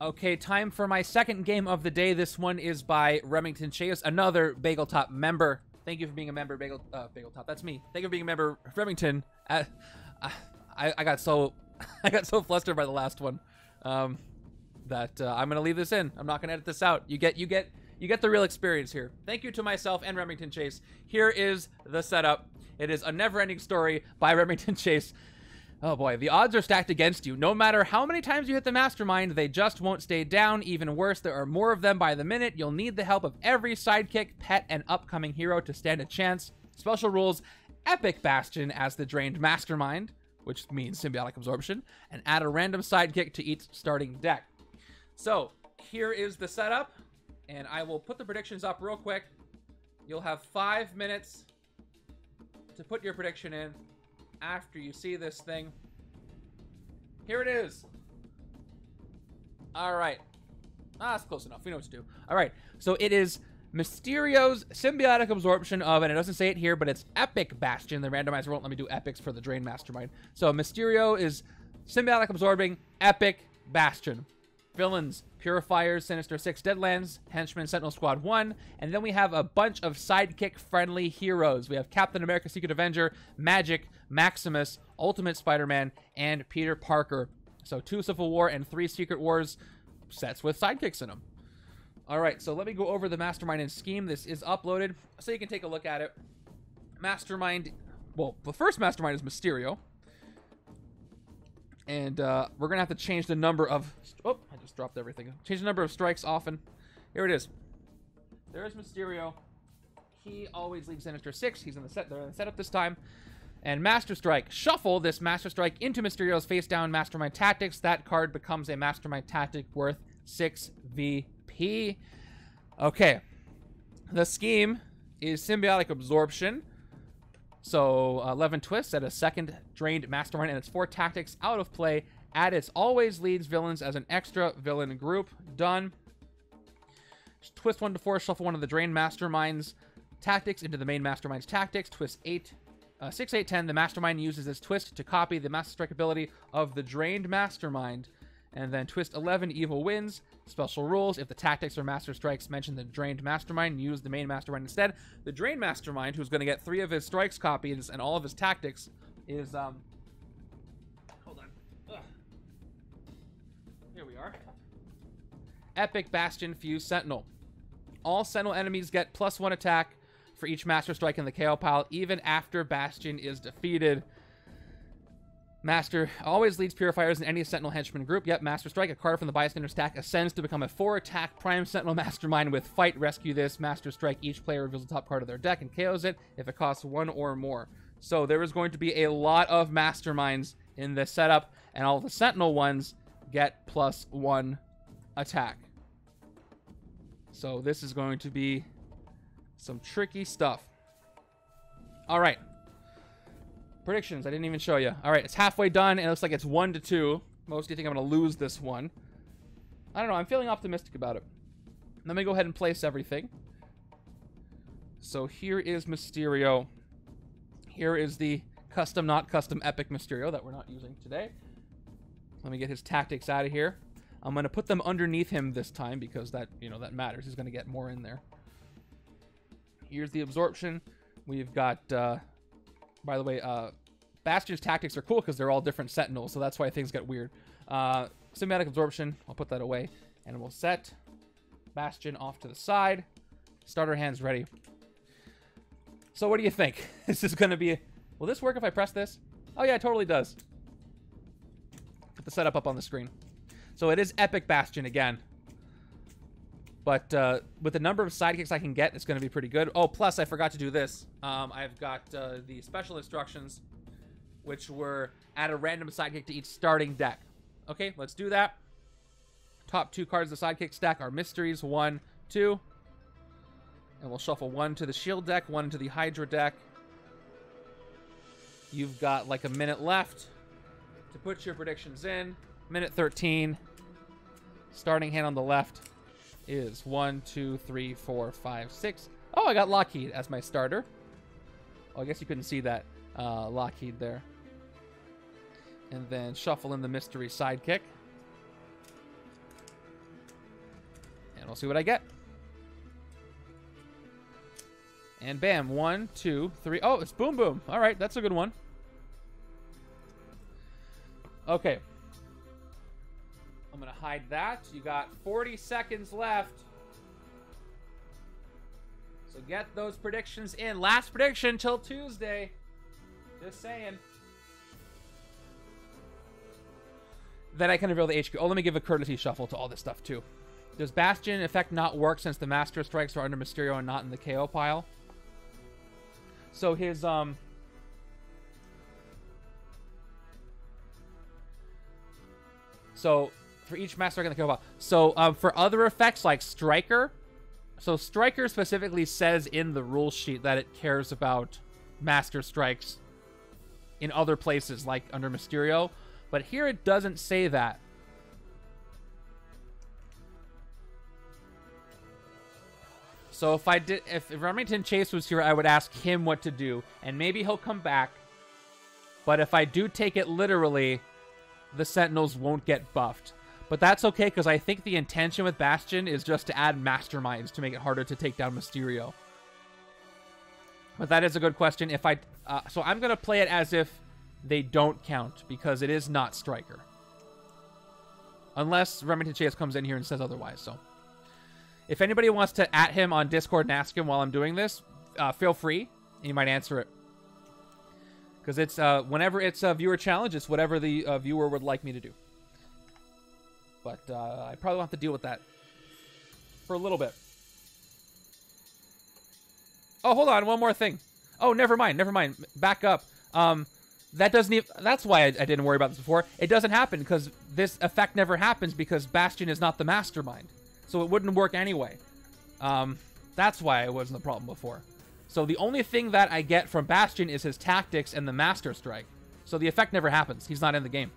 Okay, time for my second game of the day. This one is by Remington Chase, another Bagel Top member. Thank you for being a member, Bagel Top. That's me. Thank you for being a member, Remington. I got so flustered by the last one that I'm gonna leave this in. I'm not gonna edit this out. You get the real experience here. Thank you to myself and Remington Chase. Here is the setup. It is A Never-Ending Story by Remington Chase. Oh boy, the odds are stacked against you. No matter how many times you hit the mastermind, they just won't stay down. Even worse, there are more of them by the minute. You'll need the help of every sidekick, pet, and upcoming hero to stand a chance. Special rules: Epic Bastion as the drained mastermind, which means Symbiotic Absorption, and add a random sidekick to each starting deck. So, here is the setup, and I will put the predictions up real quick. You'll have 5 minutes to put your prediction in after you see this thing. Here it is. All right. Ah, that's close enough. We know what to do. All right. So it is Mysterio's Symbiotic Absorption of, and it doesn't say it here, but it's Epic Bastion. The randomizer won't let me do epics for the Drain Mastermind. So Mysterio is Symbiotic Absorbing Epic Bastion. Villains: Purifiers, Sinister Six, Deadlands, Henchmen, Sentinel Squad O*N*E*, and then we have a bunch of sidekick-friendly heroes. We have Captain America, Secret Avenger, Magic, Maximus, Ultimate Spider-Man, and Peter Parker. So 2 Civil War and 3 Secret Wars sets with sidekicks in them. All right, so let me go over the Mastermind and Scheme. This is uploaded, so you can take a look at it. Mastermind, well, the first Mastermind is Mysterio. And we're gonna have to change the number of, oh, I just dropped everything. Change the number of strikes often. Here it is. There is Mysterio. He always leaves Sinister Six. He's in the set. They're in the setup this time. And Master Strike. Shuffle this Master Strike into Mysterio's face down Mastermind Tactics. That card becomes a Mastermind Tactic worth 6 VP. Okay. The scheme is Symbiotic Absorption. So 11 twists at a second drained mastermind and its 4 tactics out of play. Add its always leads villains as an extra villain group. Done. Twist 1 to 4, shuffle one of the drained mastermind's tactics into the main mastermind's tactics. Twist 6, 8, 10. The mastermind uses its twist to copy the master strike ability of the drained mastermind. And then twist 11, evil wins. Special rules: if the tactics or master strikes mention the drained mastermind, use the main mastermind instead. The drained mastermind, who's going to get 3 of his strikes copies and all of his tactics, is hold on. Ugh. Here we are. Epic Bastion Fuse Sentinel. All Sentinel enemies get +1 attack for each master strike in the KO pile, even after Bastion is defeated. Master always leads Purifiers in any Sentinel henchman group. Yep, Master Strike. A card from the bystander stack ascends to become a 4-attack Prime Sentinel Mastermind with Fight. Rescue this Master Strike. Each player reveals the top card of their deck and KOs it if it costs 1 or more. So there is going to be a lot of Masterminds in this setup, and all the Sentinel ones get +1 attack. So this is going to be some tricky stuff. All right. Predictions, I didn't even show you. All right, it's halfway done, and it looks like it's 1 to 2. Most of you think I'm going to lose this one. I don't know. I'm feeling optimistic about it. Let me go ahead and place everything. So here is Mysterio. Here is the custom, not custom, Epic Mysterio that we're not using today. Let me get his tactics out of here. I'm going to put them underneath him this time because that, you know, that matters. He's going to get more in there. Here's the absorption. We've got... by the way, Bastion's tactics are cool because they're all different Sentinels, so that's why things get weird. Symbiotic Absorption, I'll put that away, and we'll set Bastion off to the side. Starter hands ready. So what do you think? This is going to be... Will this work if I press this? Oh yeah, it totally does. Put the setup up on the screen. So it is Epic Bastion again. But with the number of sidekicks I can get, it's going to be pretty good. Oh, plus I forgot to do this. I've got the special instructions, which were add a random sidekick to each starting deck. Okay, let's do that. Top 2 cards of the sidekick stack are Mysteries 1, 2. And we'll shuffle 1 to the Shield deck, 1 to the Hydra deck. You've got like a minute left to put your predictions in. Minute 13. Starting hand on the left is 1, 2, 3, 4, 5, 6. Oh, I got Lockheed as my starter. Oh, I guess you couldn't see that Lockheed there. And then shuffle in the mystery sidekick. And I'll see what I get. And bam, 1, 2, 3. Oh, it's Boom Boom. All right, that's a good one. Okay. I'm going to hide that. You got 40 seconds left. So get those predictions in. Last prediction till Tuesday. Just saying. Then I can reveal the HQ. Oh, let me give a courtesy shuffle to all this stuff, too. Does Bastion effect not work since the Master Strikes are under Mysterio and not in the KO pile? So his, So, for each Master Strike in the KO pile. So, for other effects like Striker... So, Striker specifically says in the rule sheet that it cares about Master Strikes in other places, like under Mysterio. But here it doesn't say that. So if Remington Chase was here, I would ask him what to do, and maybe he'll come back. But if I do take it literally, the Sentinels won't get buffed. But that's okay, because I think the intention with Bastion is just to add Masterminds to make it harder to take down Mysterio. But that is a good question. If I so I'm going to play it as if they don't count, because it is not Striker. Unless Remington Chase comes in here and says otherwise, so... If anybody wants to at him on Discord and ask him while I'm doing this, feel free, and you might answer it. Because it's, whenever it's a viewer challenge, it's whatever the viewer would like me to do. But I probably won't have to deal with that for a little bit. Oh, hold on, one more thing. Oh, never mind, never mind. Back up. That doesn't even... That's why I didn't worry about this before. It doesn't happen, because this effect never happens, because Bastion is not the Mastermind. So it wouldn't work anyway. That's why it wasn't the problem before. So the only thing that I get from Bastion is his tactics and the Master Strike. So the effect never happens. He's not in the game.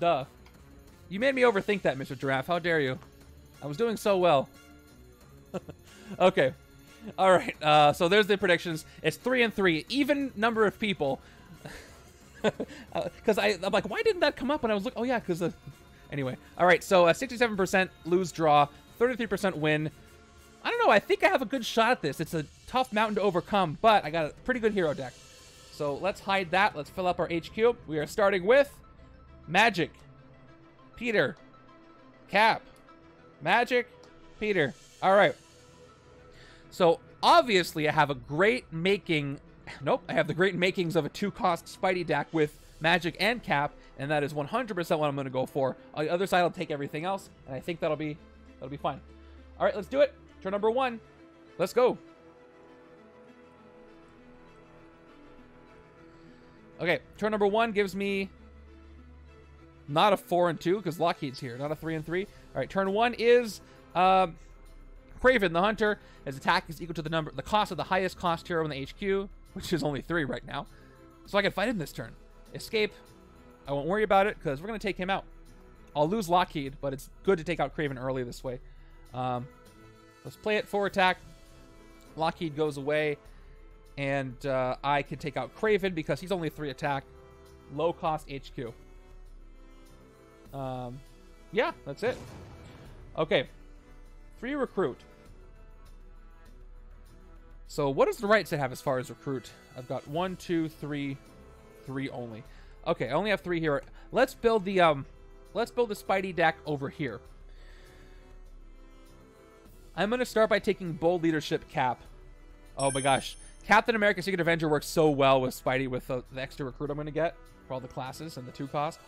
Duh. You made me overthink that, Mr. Giraffe. How dare you? I was doing so well. Okay. All right. So there's the predictions. It's 3 and 3. Even number of people. Because I'm like, why didn't that come up? And I was like, oh yeah, because the... Anyway, all right, so 67% lose draw, 33% win. I don't know, I think I have a good shot at this. It's a tough mountain to overcome, but I got a pretty good hero deck. So let's hide that. Let's fill up our HQ. We are starting with Magic, Peter, Cap, Magic, Peter. All right. So obviously I have a great making... Nope, I have the great makings of a 2-cost Spidey deck with Magic and Cap, and that is 100% what I'm going to go for. On the other side, I'll take everything else, and I think that'll be fine. All right, let's do it. Turn number 1. Let's go. Okay, turn number 1 gives me not a 4 and 2 because Lockheed's here, not a 3 and 3. All right, turn 1 is Kraven the Hunter. His attack is equal to the cost of the highest cost hero in the HQ, which is only 3 right now. So I can fight him this turn. Escape. I won't worry about it because we're going to take him out. I'll lose Lockheed, but it's good to take out Kraven early this way. Let's play it for attack. Lockheed goes away, and I can take out Kraven because he's only 3 attack. Low cost HQ. Yeah, that's it. Okay. Free recruit. So what does the right side have as far as recruit? I've got 1, 2, 3, 3 only. Okay, I only have 3 here. Let's build the Spidey deck over here. I'm gonna start by taking bold leadership Cap. Oh my gosh, Captain America: Secret Avenger works so well with Spidey with the extra recruit I'm gonna get for all the classes and the 2-cost.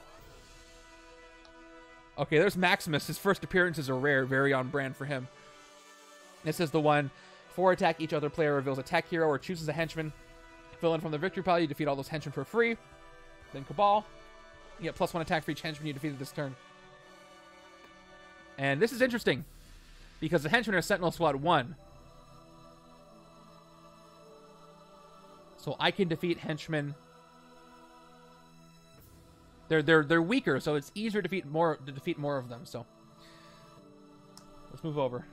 Okay, there's Maximus. His first appearances are rare, very on brand for him. This is the one. 4 attack. Each other player reveals a tech hero or chooses a henchman. Fill in from the victory pile. You defeat all those henchmen for free. Then Cabal. You get +1 attack for each henchman you defeated this turn. And this is interesting, because the henchmen are Sentinel Squad O*N*E*. So I can defeat henchmen. They're weaker, so it's easier to defeat more of them. So let's move over.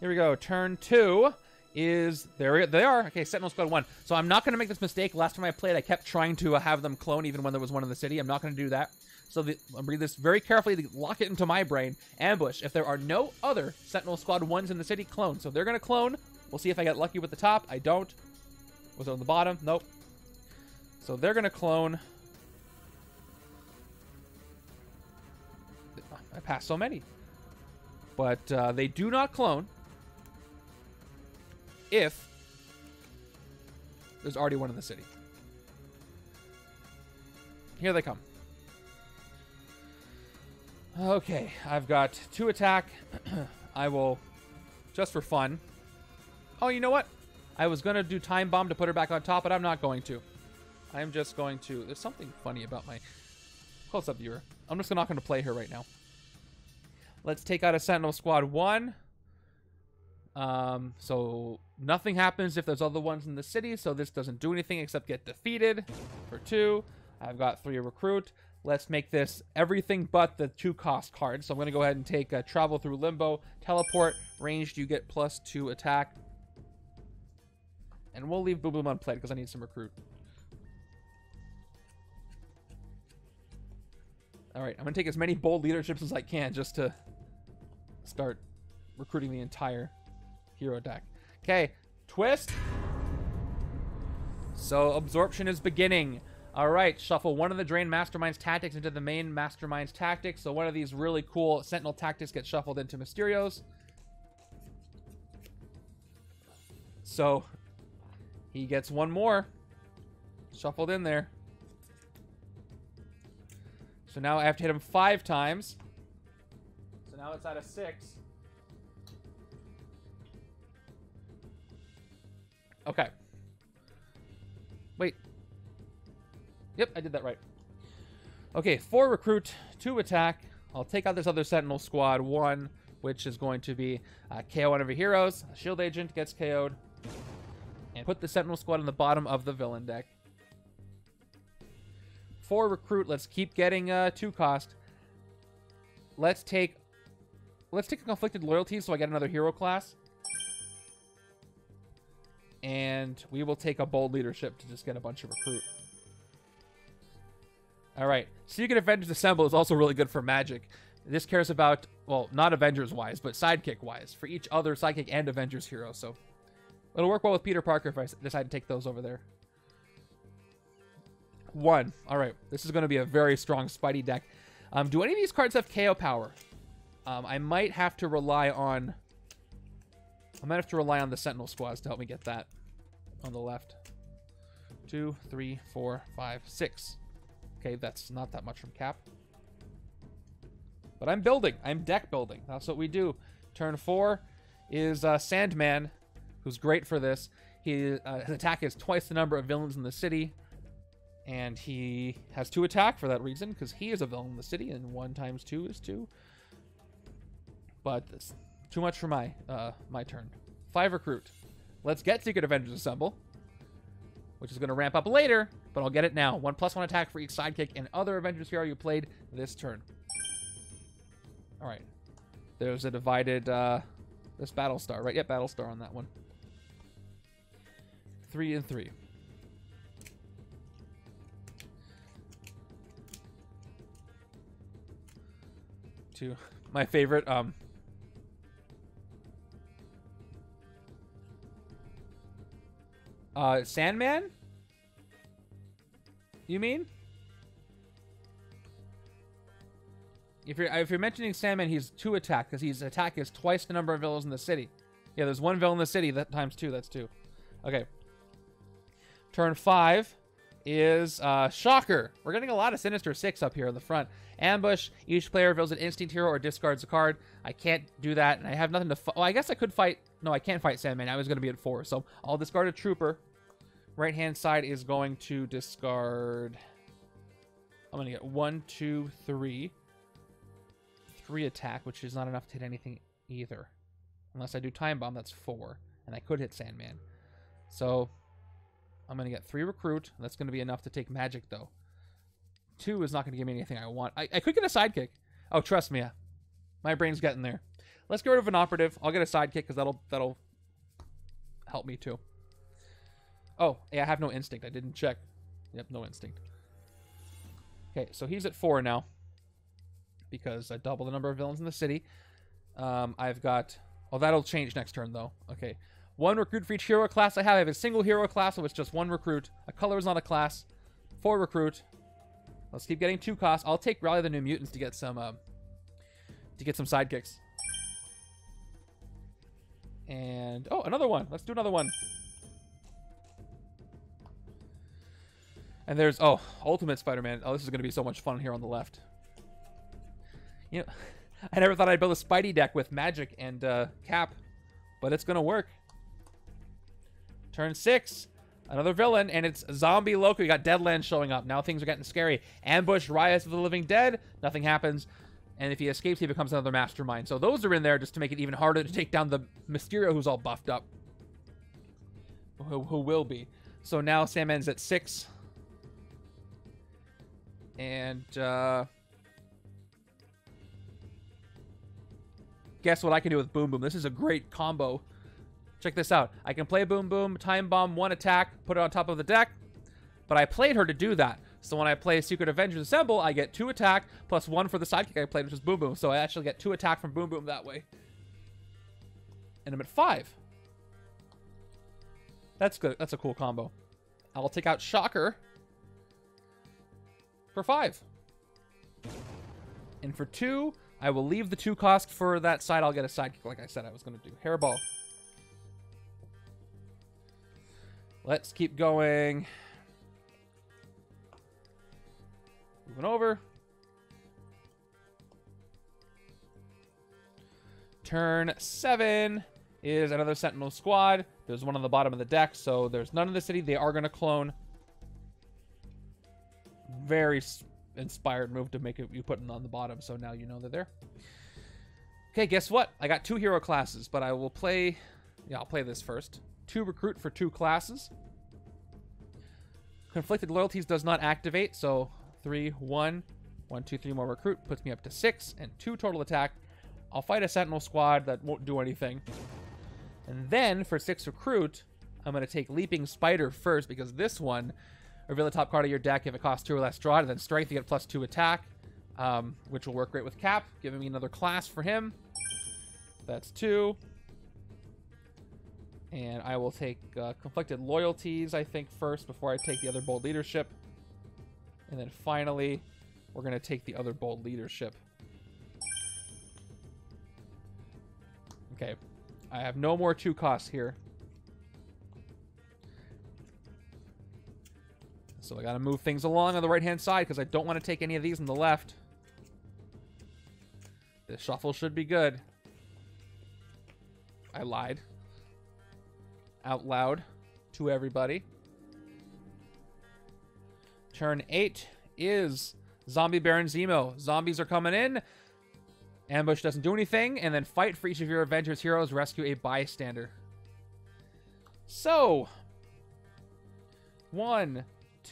Here we go. Turn 2 is... There they are. Okay, Sentinel Squad 1. So I'm not going to make this mistake. Last time I played, I kept trying to have them clone even when there was one in the city. I'm not going to do that. So I'll read this very carefully to lock it into my brain. Ambush. If there are no other Sentinel Squad 1s in the city, clone. So they're going to clone. We'll see if I get lucky with the top. I don't. Was it on the bottom? Nope. So they're going to clone. I passed so many. But they do not clone if there's already one in the city. Here they come. Okay, I've got 2 attack. I will, just for fun. Oh, you know what? I was going to do Time Bomb to put her back on top, but I'm not going to. I'm just going to... There's something funny about my close-up viewer. I'm just not going to play her right now. Let's take out a Sentinel Squad 1. So nothing happens if there's other ones in the city, so this doesn't do anything except get defeated for 2. I've got 3 recruit. Let's make this everything but the 2 cost cards. So I'm going to go ahead and take Travel Through Limbo, Teleport, Ranged, you get +2 attack. And we'll leave Boom Boom unplayed because I need some recruit. Alright, I'm going to take as many bold leaderships as I can just to start recruiting the entire hero deck. Okay, twist. So absorption is beginning. Alright, shuffle one of the Drain Mastermind's tactics into the main Mastermind's tactics. So one of these really cool Sentinel tactics gets shuffled into Mysterio's. So he gets one more shuffled in there. So now I have to hit him 5 times. So now it's out of 6. Okay. Wait. Yep, I did that right. Okay, 4 recruit, 2 attack. I'll take out this other Sentinel Squad 1, which is going to be KO one of your heroes. A shield agent gets KO'd. And put the Sentinel Squad on the bottom of the villain deck. 4 recruit. Let's keep getting 2 cost. Let's take a conflicted loyalty so I get another hero class. And we will take a bold leadership to just get a bunch of recruit. Alright. Secret Avengers Assemble is also really good for Magic. This cares about, well, not Avengers wise, but sidekick wise. For each other sidekick and Avengers hero. So it'll work well with Peter Parker if I decide to take those over there. 1. Alright, this is going to be a very strong Spidey deck. Do any of these cards have KO power? I might have to rely on... I might have to rely on the Sentinel Squads to help me get that on the left. 2, 3, 4, 5, 6. Okay, that's not that much from Cap. But I'm building. I'm deck building. That's what we do. Turn 4 is Sandman, who's great for this. His attack is twice the number of villains in the city. And he has 2 attack for that reason, because he is a villain in the city, and 1 times 2 is 2. But it's too much for my turn. 5 recruit. Let's get Secret Avengers Assemble, which is going to ramp up later, but I'll get it now. 1 +1 attack for each sidekick and other Avengers hero you played this turn. All right. There's a divided... There's Battlestar, right? Yep, Battlestar on that one. 3 and 3. My favorite Sandman, you mean? If you're mentioning Sandman, he's 2 attack because his attack is twice the number of villains in the city. Yeah, there's 1 villain in the city, that times 2, that's 2. Okay, turn 5 is Shocker. We're getting a lot of Sinister Six up here in the front. Ambush. Each player reveals an instinct hero or discards a card. I can't do that, and I have nothing to fight. Well, I guess I could fight. No, I can't fight Sandman. I was going to be at 4, so I'll discard a trooper. Right-hand side is going to discard... I'm going to get 1, 2, 3. 3 attack, which is not enough to hit anything either. Unless I do Time Bomb, that's 4, and I could hit Sandman. So I'm going to get 3 recruit. That's going to be enough to take Magic, though. 2 is not going to give me anything I want. I could get a sidekick. Oh, trust me. Yeah. My brain's getting there. Let's get rid of an operative. I'll get a sidekick because that'll help me too. Oh, yeah, I have no instinct. I didn't check. Yep, no instinct. Okay, so he's at 4 now because I double the number of villains in the city. I've got... Oh, that'll change next turn, though. Okay. 1 recruit for each hero class I have. I have a single hero class, so it's just 1 recruit. A color is not a class. 4 recruit. Let's keep getting 2 costs. I'll take Rally the New Mutants to get some sidekicks. And... Oh, another one. Let's do another one. And there's... Oh, Ultimate Spider-Man. Oh, this is going to be so much fun here on the left. You know... I never thought I'd build a Spidey deck with Magic and Cap, but it's going to work. Turn 6, another villain, and it's Zombie Loki. We got Deadlands showing up. Now things are getting scary. Ambush, Riots of the Living Dead. Nothing happens, and if he escapes, he becomes another Mastermind. So those are in there just to make it even harder to take down the Mysterio, who's all buffed up, who will be. So now Sandman's at 6, and... Guess what I can do with Boom Boom. This is a great combo. Check this out. I can play Boom Boom, time bomb, 1 attack, put it on top of the deck. But I played her to do that. So when I play Secret Avengers Assemble, I get 2 attack plus 1 for the sidekick I played, which is Boom Boom. So I actually get 2 attack from Boom Boom that way. And I'm at 5. That's good. That's a cool combo. I'll take out Shocker for 5. And for 2... I will leave the 2 cost for that side. I'll get a sidekick like I said I was going to do. Hairball. Let's keep going. Moving over. Turn 7 is another Sentinel Squad. There's one on the bottom of the deck, so there's none in the city. They are going to clone. Very... inspired move to make it you put them on the bottom, so now you know they're there. Okay, guess what? I got 2 hero classes, but I will play... Yeah, I'll play this first. 2 recruit for 2 classes. Conflicted Loyalties does not activate, so 3, 1, 1, 2, 3 more recruit puts me up to 6 and 2 total attack. I'll fight a Sentinel Squad that won't do anything. And then for 6 recruit, I'm going to take Leaping Spider first because this one... Reveal the top card of your deck. If it costs 2 or less, draw it. And then Strength, you get plus 2 attack, which will work great with Cap. Giving me another class for him. That's 2. And I will take Conflicted Loyalties, I think, first before I take the other Bold Leadership. And then finally, we're going to take the other Bold Leadership. Okay. I have no more 2 costs here. So I gotta move things along on the right-hand side because I don't want to take any of these on the left. This shuffle should be good. I lied. Out loud to everybody. Turn 8 is Zombie Baron Zemo. Zombies are coming in. Ambush doesn't do anything. And then fight for each of your Avengers heroes. Rescue a bystander. So. 1,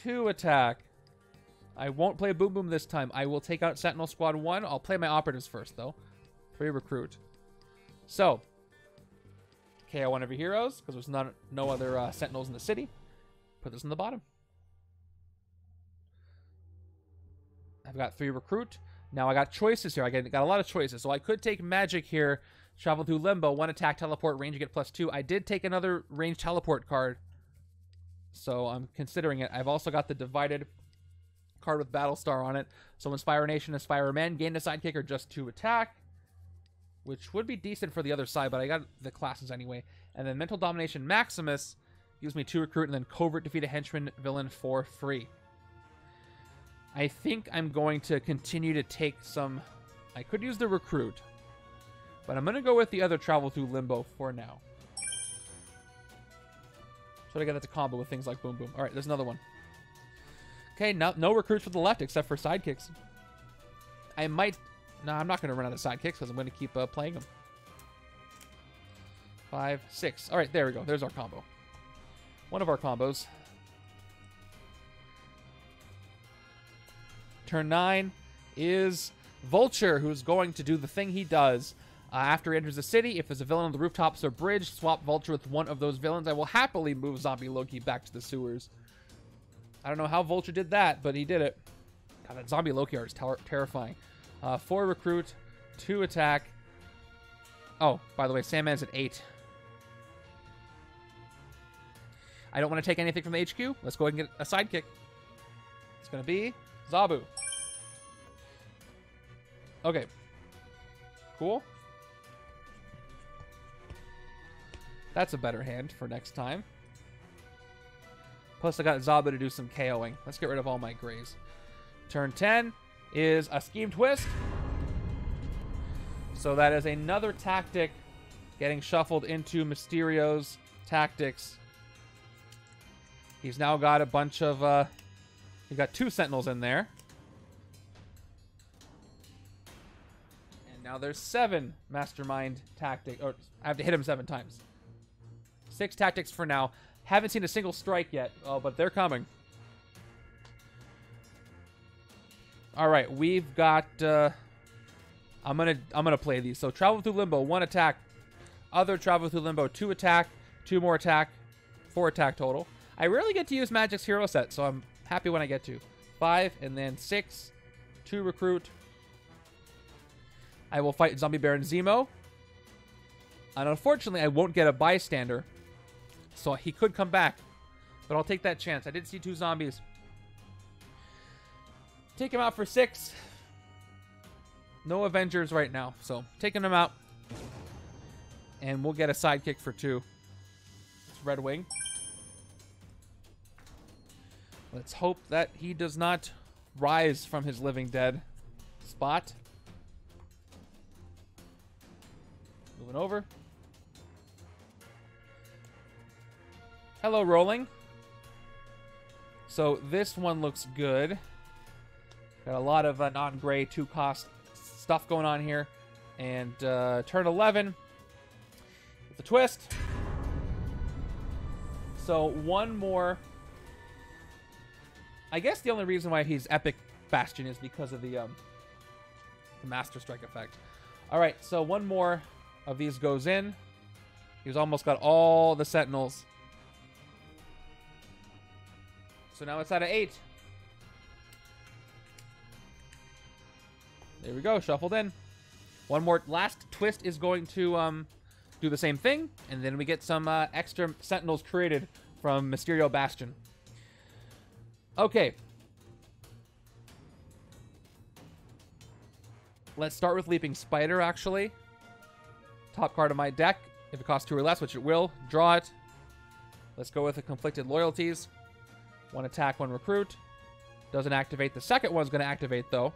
2 attack. I won't play Boom Boom this time. I will take out Sentinel Squad 1. I'll play my operatives first, though. 3 recruit. So, KO 1 of your heroes, because there's no other Sentinels in the city. Put this in the bottom. I've got 3 recruit. Now I got choices here. I got a lot of choices. So I could take Magic here, travel through Limbo, 1 attack, teleport, range, you get plus 2. I did take another range teleport card. So I'm considering it. I've also got the divided card with Battlestar on it. So Inspire Nation, Inspire Men, gain a sidekick or just 2 attack, which would be decent for the other side, but I got the classes anyway. And then Mental Domination Maximus gives me 2 recruit and then covert defeat a henchman villain for free. I think I'm going to continue to take some... I could use the recruit, but I'm going to go with the other travel through Limbo for now. But I got that to combo with things like Boom Boom. All right, there's another one. Okay, no recruits for the left except for sidekicks. I might... No, I'm not going to run out of sidekicks because I'm going to keep playing them. 5, 6. All right, there we go. There's our combo. One of our combos. Turn 9 is Vulture, who's going to do the thing he does. After he enters the city, if there's a villain on the rooftops or bridge, swap Vulture with one of those villains. I will happily move Zombie Loki back to the sewers. I don't know how Vulture did that, but he did it. God, that Zombie Loki art is terrifying. 4 recruit, 2 attack. Oh, by the way, Sandman's at 8. I don't want to take anything from the HQ. Let's go ahead and get a sidekick. It's going to be Zabu. Okay. Cool. That's a better hand for next time. Plus, I got Zabu to do some KOing. Let's get rid of all my grays. Turn 10 is a scheme twist. So that is another tactic getting shuffled into Mysterio's tactics. He's now got a bunch of... he's got 2 Sentinels in there. And now there's 7 Mastermind tactics. Or I have to hit him 7 times. 6 tactics for now. Haven't seen a single strike yet. Oh, but they're coming. All right, we've got... I'm gonna play these. So travel through limbo, 1 attack. Other travel through limbo, 2 attack. 2 more attack. 4 attack total. I rarely get to use Magic's hero set, so I'm happy when I get to. 5 and then 6. 2 recruit. I will fight Zombie Baron Zemo. And unfortunately, I won't get a bystander, so he could come back. But I'll take that chance. I did see 2 zombies. Take him out for 6. No Avengers right now, so taking him out. And we'll get a sidekick for 2. It's Red Wing. Let's hope that he does not rise from his living dead spot. Moving over. Hello, rolling. So this one looks good. Got a lot of non-gray 2-cost stuff going on here, and turn 11 with the twist. So 1 more. I guess the only reason why he's Epic Bastion is because of the Master Strike effect. All right, so 1 more of these goes in. He's almost got all the Sentinels. So now it's out of 8. There we go, shuffled in. 1 more. Last twist is going to do the same thing, and then we get some extra Sentinels created from Mysterio Bastion. Okay. Let's start with Leaping Spider, actually. Top card of my deck. If it costs 2 or less, which it will, draw it. Let's go with the Conflicted Loyalties. 1 attack, 1 recruit. Doesn't activate. The second one's going to activate, though.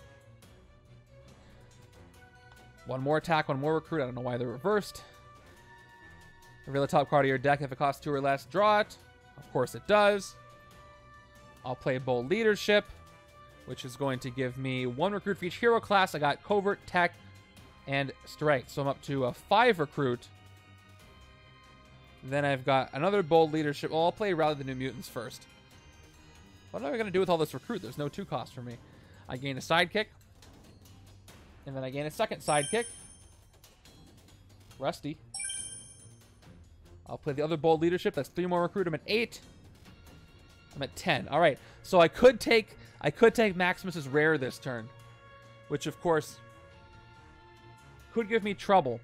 1 more attack, 1 more recruit. I don't know why they're reversed. Reveal the top card of your deck. If it costs 2 or less, draw it. Of course it does. I'll play Bold Leadership, which is going to give me 1 recruit for each hero class. I got Covert, Tech, and Strike. So I'm up to a 5 recruit. Then I've got another Bold Leadership. Well, I'll play Rally the New Mutants first. What am I going to do with all this recruit? There's no 2-cost for me. I gain a sidekick. And then I gain a second sidekick. Rusty. I'll play the other Bold Leadership. That's 3 more recruit. I'm at 8. I'm at 10. All right. So I could take Maximus's rare this turn, which of course could give me trouble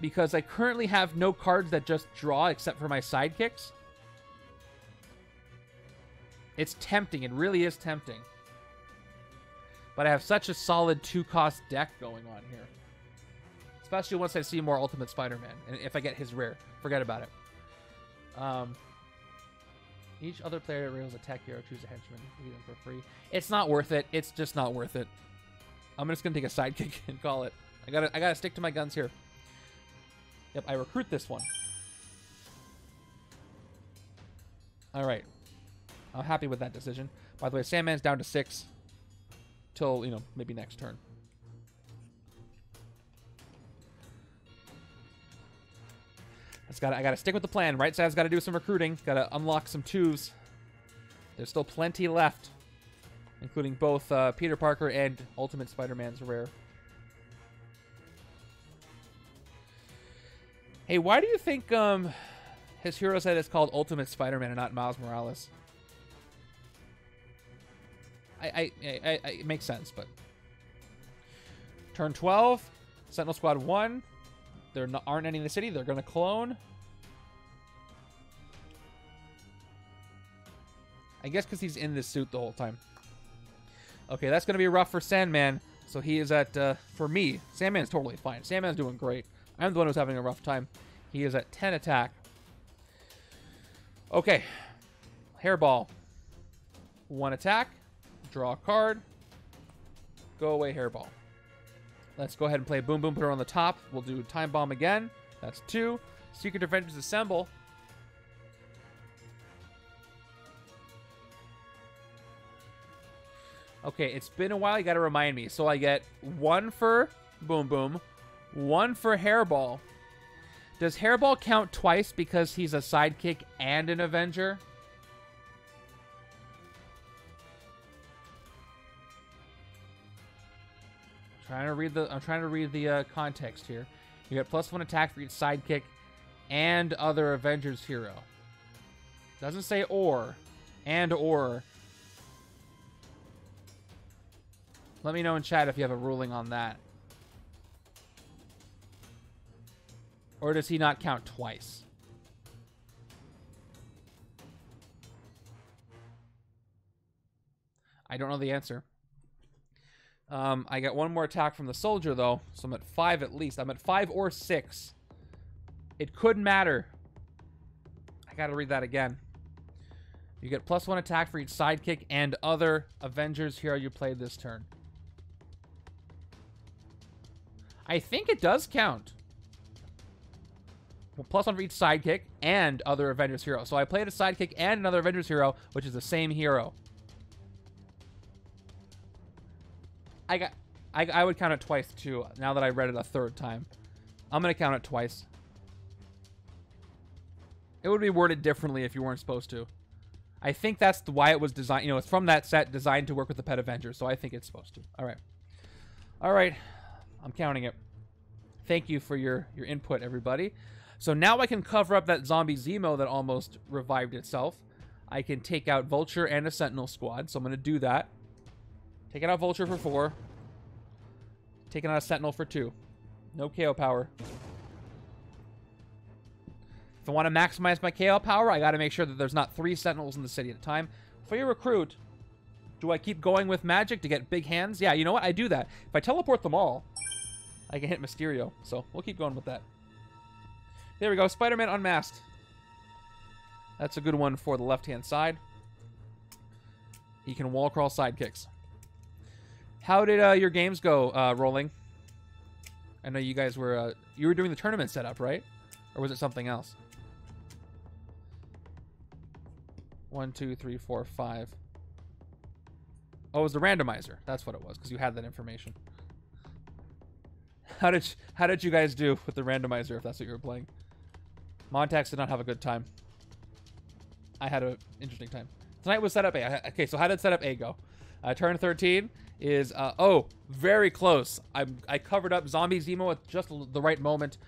because I currently have no cards that just draw except for my sidekicks. It's tempting. It really is tempting. But I have such a solid 2-cost deck going on here. Especially once I see more Ultimate Spider-Man. And if I get his rare, forget about it. Each other player reveals a tech hero. Choose a henchman. Leave them for free. It's not worth it. It's just not worth it. I'm just going to take a sidekick and call it. I gotta stick to my guns here. Yep, I recruit this one. All right. I'm happy with that decision. By the way, Sandman's down to 6. Till, you know, maybe next turn. I gotta stick with the plan. Right side's gotta do some recruiting. Gotta unlock some 2s. There's still plenty left, including both Peter Parker and Ultimate Spider-Man's rare. Hey, why do you think his hero set is called Ultimate Spider-Man and not Miles Morales? It makes sense, but... Turn 12, Sentinel Squad 1. There aren't any in the city. They're going to clone. I guess because he's in this suit the whole time. Okay, that's going to be rough for Sandman. So he is at, for me, Sandman's totally fine. Sandman's doing great. I'm the one who's having a rough time. He is at 10 attack. Okay. Hairball. 1 attack. Draw a card. Go away, Hairball. Let's go ahead and play Boom Boom. Put her on the top. We'll do Time Bomb again. That's 2. Secret Avengers Assemble. Okay, it's been a while. You got to remind me. So I get 1 for Boom Boom. 1 for Hairball. Does Hairball count twice because he's a sidekick and an Avenger? I'm trying to read the context here. You get +1 attack for each sidekick and other Avengers hero. Doesn't say or and or. Let me know in chat if you have a ruling on that. Or does he not count twice? I don't know the answer. I got 1 more attack from the soldier, though. So I'm at 5 at least. I'm at 5 or 6. It could matter. I gotta read that again. You get +1 attack for each sidekick and other Avengers hero you played this turn. I think it does count. Well, +1 for each sidekick and other Avengers hero. So I played a sidekick and another Avengers hero, which is the same hero. I would count it twice too. Now that I read it a third time, I'm gonna count it twice. It would be worded differently if you weren't supposed to. I think that's why it was designed. You know, it's from that set designed to work with the Pet Avengers, so I think it's supposed to. All right. I'm counting it. Thank you for your input, everybody. So now I can cover up that zombie Zemo that almost revived itself. I can take out Vulture and a Sentinel Squad, so I'm gonna do that. Taking out Vulture for 4. Taking out a Sentinel for 2. No KO power. If I want to maximize my KO power, I got to make sure that there's not 3 Sentinels in the city at a time. For your recruit, do I keep going with magic to get big hands? Yeah, you know what? I do that. If I teleport them all, I can hit Mysterio. So we'll keep going with that. There we go. Spider-Man unmasked. That's a good one for the left-hand side. He can wall crawl sidekicks. How did your games go, Rolling? I know you guys were you were doing the tournament setup, right? Or was it something else? 1, 2, 3, 4, 5. Oh, it was the randomizer. That's what it was, because you had that information. How did you guys do with the randomizer, if that's what you were playing? Montax did not have a good time. I had an interesting time. Tonight was setup A. Okay, so how did setup A go? Turn 13 is very close. I covered up zombie Zemo at just the right moment.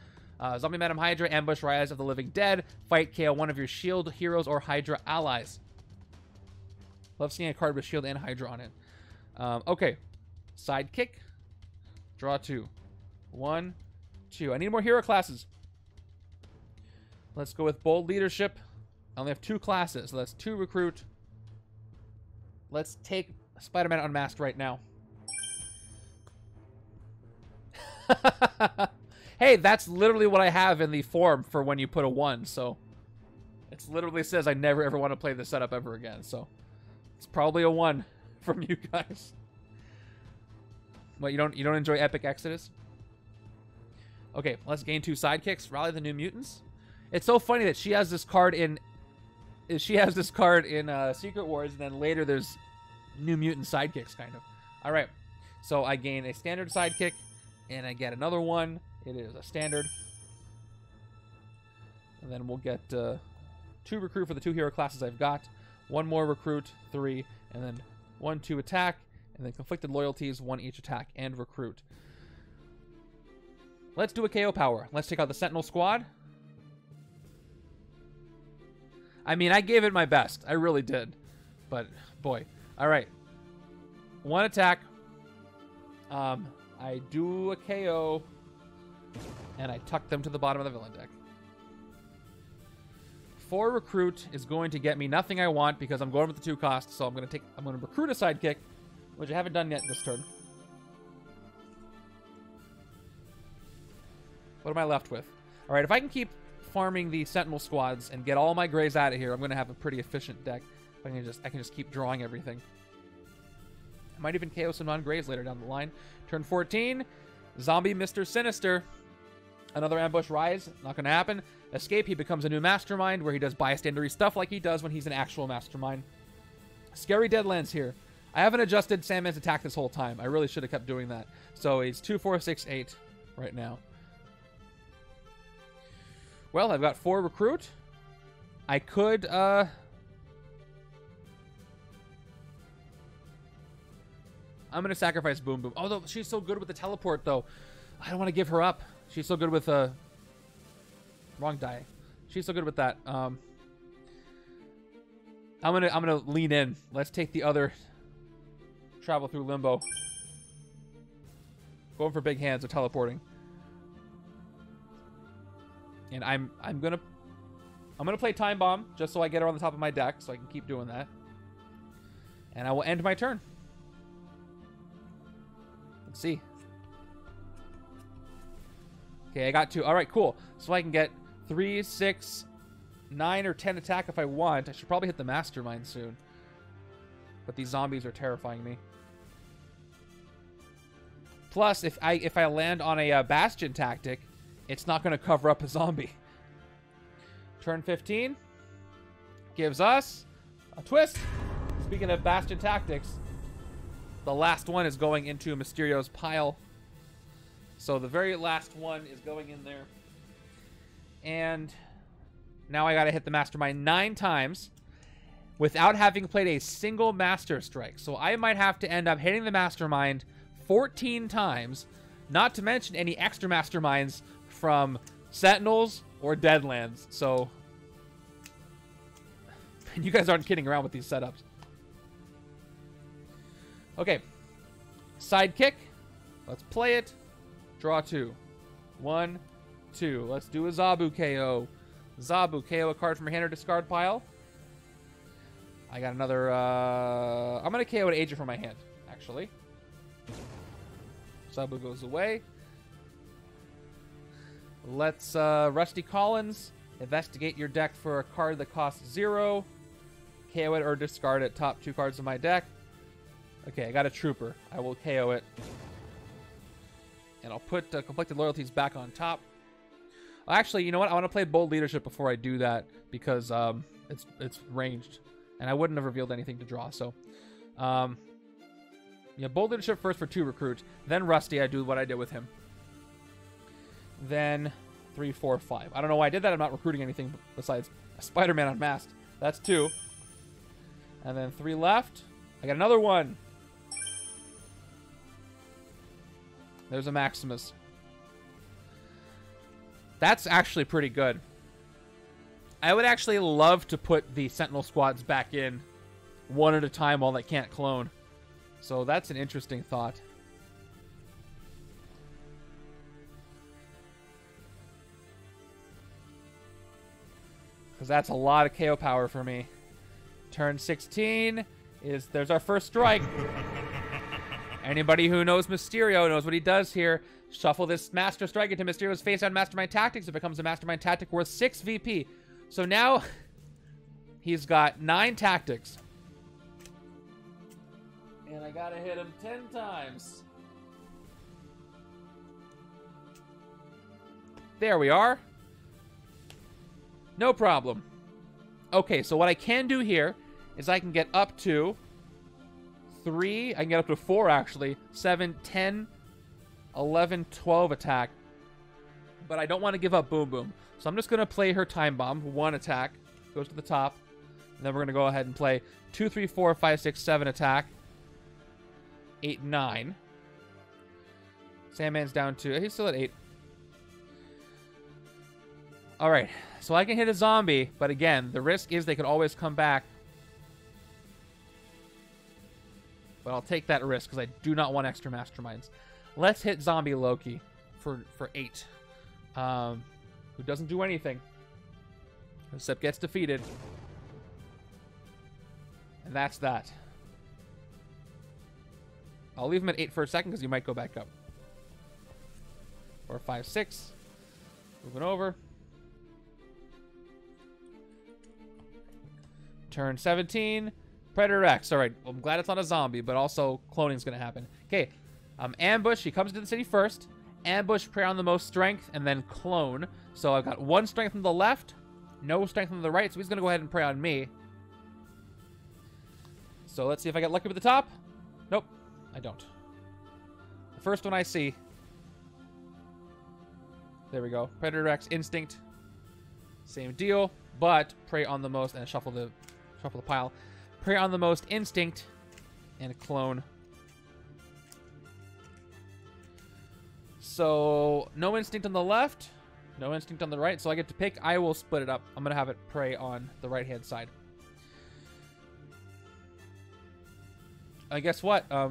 Zombie Madam Hydra, ambush Rise of the Living Dead, fight KO one of your shield heroes or Hydra allies. Love seeing a card with shield and Hydra on it. Okay, sidekick, draw 2. 1, 2. I need more hero classes. Let's go with bold leadership. I only have 2 classes, so that's 2 recruit. Let's take Spider-Man unmasked right now. Hey, that's literally what I have in the form for when you put a 1, so it literally says I never ever want to play this setup ever again, so it's probably a 1 from you guys. What, you don't enjoy Epic Exodus? Okay, let's gain 2 sidekicks, rally the New Mutants. It's so funny that she has this card in Secret Wars, and then later there's New Mutant sidekicks, kind of. All right, so I gain a standard sidekick, and I get another one. It is a standard, and then we'll get 2 recruit for the 2 hero classes I've got. 1 more recruit, 3, and then 1, 2 attack, and then conflicted loyalties, 1 each attack and recruit. Let's do a KO power. Let's take out the Sentinel Squad. I mean, I gave it my best. I really did. But, boy. All right. One attack. I do a KO. And I tuck them to the bottom of the villain deck. 4 recruit is going to get me nothing I want because I'm going with the 2 costs. So I'm going to recruit a sidekick, which I haven't done yet this turn. What am I left with? All right, if I can keep farming the Sentinel squads and get all my grays out of here, I'm going to have a pretty efficient deck. I can just keep drawing everything. I might even KO some non-grays later down the line. Turn 14, Zombie Mr. Sinister. Another ambush rise, not going to happen. Escape, he becomes a new mastermind where he does bystandery stuff like he does when he's an actual mastermind. Scary Deadlands here. I haven't adjusted Sandman's attack this whole time. I really should have kept doing that. So he's 2, 4, 6, 8 right now. Well, I've got 4 recruit. I could, I'm going to sacrifice Boom Boom. Although she's so good with the teleport, though. I don't want to give her up. She's so good with, wrong die. She's so good with that. I'm gonna lean in. Let's take the other travel through limbo. Going for big hands or teleporting. And I'm gonna play Time Bomb just so I get her on the top of my deck so I can keep doing that. And I will end my turn. Let's see. Okay, I got 2. All right, cool. So I can get 3, 6, 9, or 10 attack if I want. I should probably hit the mastermind soon. But these zombies are terrifying me. Plus, if I land on a Bastion tactic, it's not going to cover up a zombie. Turn 15 gives us a twist. Speaking of Bastion tactics, the last one is going into Mysterio's pile. So the very last one is going in there. And now I got to hit the mastermind 9 times without having played a single master strike. So I might have to end up hitting the mastermind 14 times, not to mention any extra masterminds from Sentinels or Deadlands. So you guys aren't kidding around with these setups. Okay. Sidekick. Let's play it. Draw 2. 1, 2. Let's do a Zabu KO. Zabu KO a card from your hand or discard pile. I got another... I'm going to KO an agent from my hand, actually. Zabu goes away. Let's Rusty Collins. Investigate your deck for a card that costs 0. KO it or discard it. Top 2 cards of my deck. Okay, I got a Trooper. I will KO it. And I'll put Conflicted Loyalties back on top. Actually, you know what? I want to play Bold Leadership before I do that because it's ranged. And I wouldn't have revealed anything to draw. So, yeah, Bold Leadership first for 2 recruit. Then Rusty, I do what I did with him. Then 3, 4, 5. I don't know why I did that. I'm not recruiting anything besides Spider-Man Unmasked. That's 2. And then 3 left. I got another 1. There's a Maximus. That's actually pretty good. I would actually love to put the Sentinel squads back in one at a time while they can't clone. So that's an interesting thought. Because that's a lot of KO power for me. Turn 16 is... There's our first strike. Anybody who knows Mysterio knows what he does here. Shuffle this Master Strike into Mysterio's face on Mastermind Tactics. It becomes a Mastermind Tactic worth 6 VP. So now he's got 9 tactics. And I gotta hit him 10 times. There we are. No problem. Okay, so what I can do here is I can get up to... 3, I can get up to 4 actually, 7, 10, 11, 12 attack, but I don't want to give up Boom Boom, so I'm just going to play her Time Bomb, 1 attack, goes to the top, and then we're going to go ahead and play 2, 3, 4, 5, 6, 7 attack, 8, 9, Sandman's down 2, he's still at 8, All right, so I can hit a zombie, but again, the risk is they could always come back. But I'll take that risk because I do not want extra masterminds. Let's hit Zombie Loki for 8. Who doesn't do anything except gets defeated. And that's that. I'll leave him at 8 for a second because he might go back up. 4, 5, 6. Moving over. Turn 17. Predator X. All right. Well, I'm glad it's not a zombie, but also cloning's going to happen. Okay. Ambush. He comes into the city first. Ambush, prey on the most strength, and then clone. So I've got 1 strength on the left, no strength on the right, so he's going to go ahead and prey on me. So let's see if I get lucky with the top. Nope. I don't. The first one I see. There we go. Predator X Instinct. Same deal, but prey on the most, and shuffle the pile. Prey on the most Instinct, and a clone. So no Instinct on the left, no Instinct on the right. So I get to pick. I will split it up. I'm gonna have it prey on the right-hand side. And guess what? They're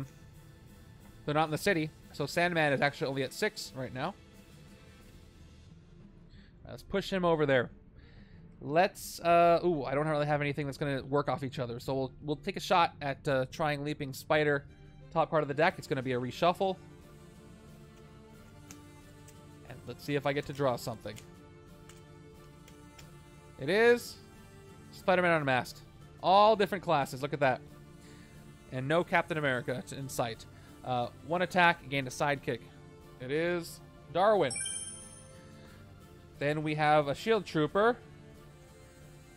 not in the city, so Sandman is actually only at 6 right now. Let's push him over there. Let's, ooh, I don't really have anything that's going to work off each other. So we'll take a shot at trying Leaping Spider, top part of the deck. It's going to be a reshuffle. And let's see if I get to draw something. It is Spider-Man Unmasked. All different classes. Look at that. And no Captain America in sight. 1 attack, gained a sidekick. It is Darwin. Then we have a shield trooper.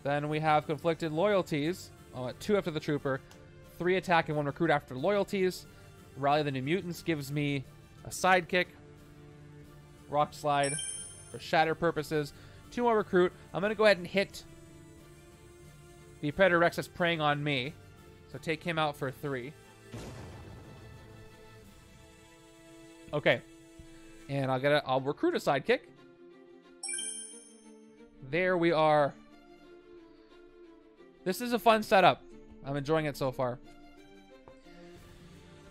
Then we have conflicted loyalties. I'm at 2 after the trooper. 3 attack and 1 recruit after loyalties. Rally the New Mutants gives me a sidekick. Rock Slide for shatter purposes. 2 more recruit. I'm going to go ahead and hit the Predator X that's preying on me. So take him out for 3. Okay. And I'll recruit a sidekick. There we are. This is a fun setup. I'm enjoying it so far.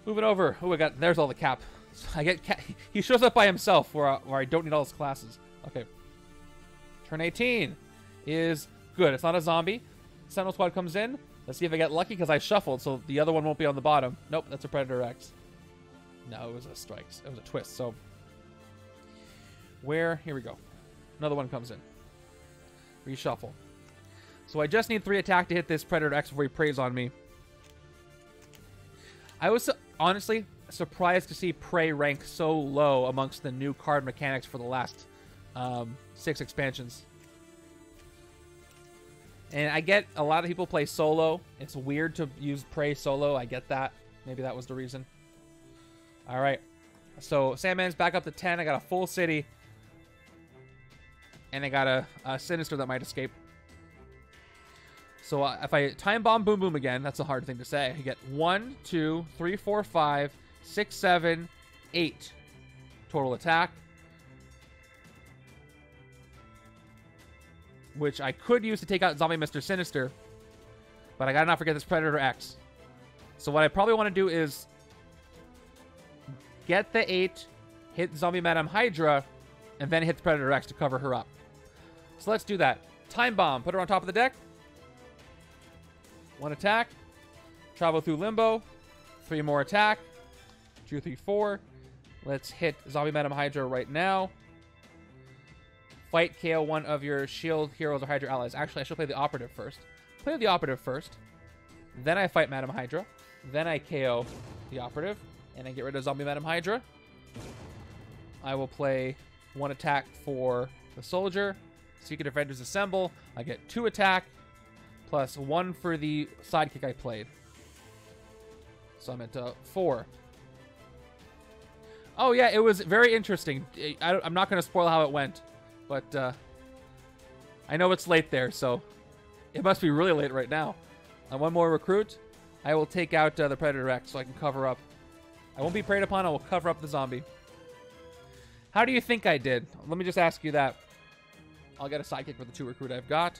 Moving over. Oh, I got there's all the cap. I get cap. He shows up by himself where I don't need all his classes. Okay. Turn 18 is good. It's not a zombie. Sentinel Squad comes in. Let's see if I get lucky because I shuffled, so the other one won't be on the bottom. Nope, that's a Predator X. No, it was a strike. It was a twist. So where? Here we go. Another one comes in. Reshuffle. So I just need 3 attack to hit this Predator X before he preys on me. I was honestly surprised to see prey rank so low amongst the new card mechanics for the last 6 expansions. And I get a lot of people play solo. It's weird to use prey solo. I get that. Maybe that was the reason. All right. So Sandman's back up to 10. I got a full city. And I got a Sinister that might escape. So if I time bomb Boom Boom again, that's a hard thing to say. You get 1, 2, 3, 4, 5, 6, 7, 8 total attack. Which I could use to take out Zombie Mr. Sinister. But I gotta not forget this Predator X. So what I probably want to do is get the 8, hit Zombie Madame Hydra, and then hit the Predator X to cover her up. So let's do that. Time bomb. Put her on top of the deck. 1 attack. Travel through limbo. 3 more attack. 2, 3, 4. Let's hit Zombie Madame Hydra right now. Fight, KO one of your shield heroes or Hydra allies. Actually, I should play the operative first. Play the operative first. Then I fight Madame Hydra. Then I KO the operative. And I get rid of Zombie Madame Hydra. I will play 1 attack for the soldier. Secret Defenders assemble. I get 2 attack plus 1 for the sidekick I played. So I'm at 4. Oh yeah, it was very interesting. I'm not going to spoil how it went, but I know it's late there, so it must be really late right now. And 1 more recruit. I will take out the Predator X so I can cover up. I won't be preyed upon. I will cover up the zombie. How do you think I did? Let me just ask you that. I'll get a sidekick for the two recruit I've got.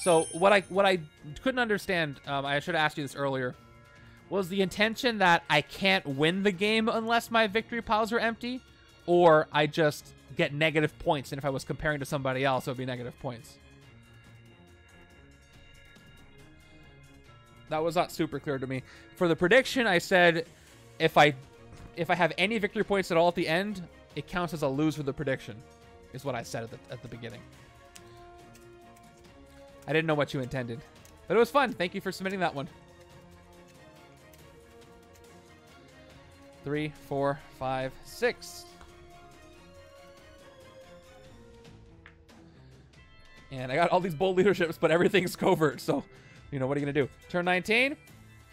So what I couldn't understand, I should have asked you this earlier, was the intention that I can't win the game unless my victory piles are empty, or I just get negative points, and if I was comparing to somebody else, it would be negative points. That was not super clear to me. For the prediction, I said if I have any victory points at all at the end, it counts as a lose for the prediction, is what I said at the beginning. I didn't know what you intended, but it was fun. Thank you for submitting that one. 3, 4, 5, 6. And I got all these bold leaderships, but everything's covert, so, you know, what are you going to do? Turn 19.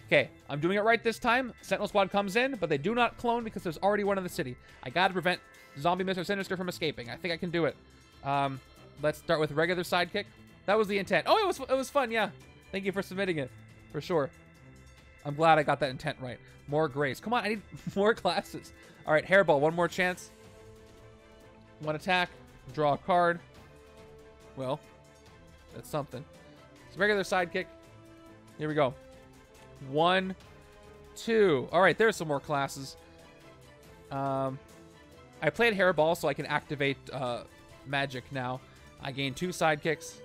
Okay, I'm doing it right this time. Sentinel Squad comes in, but they do not clone because there's already one in the city. I got to prevent Zombie Mr. Sinister from escaping. I think I can do it. Let's start with regular sidekick. That was the intent. Oh, it was fun, yeah. Thank you for submitting it, for sure. I'm glad I got that intent right. More grace. Come on, I need more classes. All right, Hairball, one more chance. One attack, draw a card. Well, that's something. It's regular sidekick. Here we go. 1, 2. All right, there's some more classes. I played Hairball, so I can activate magic now. I gain 2 sidekicks.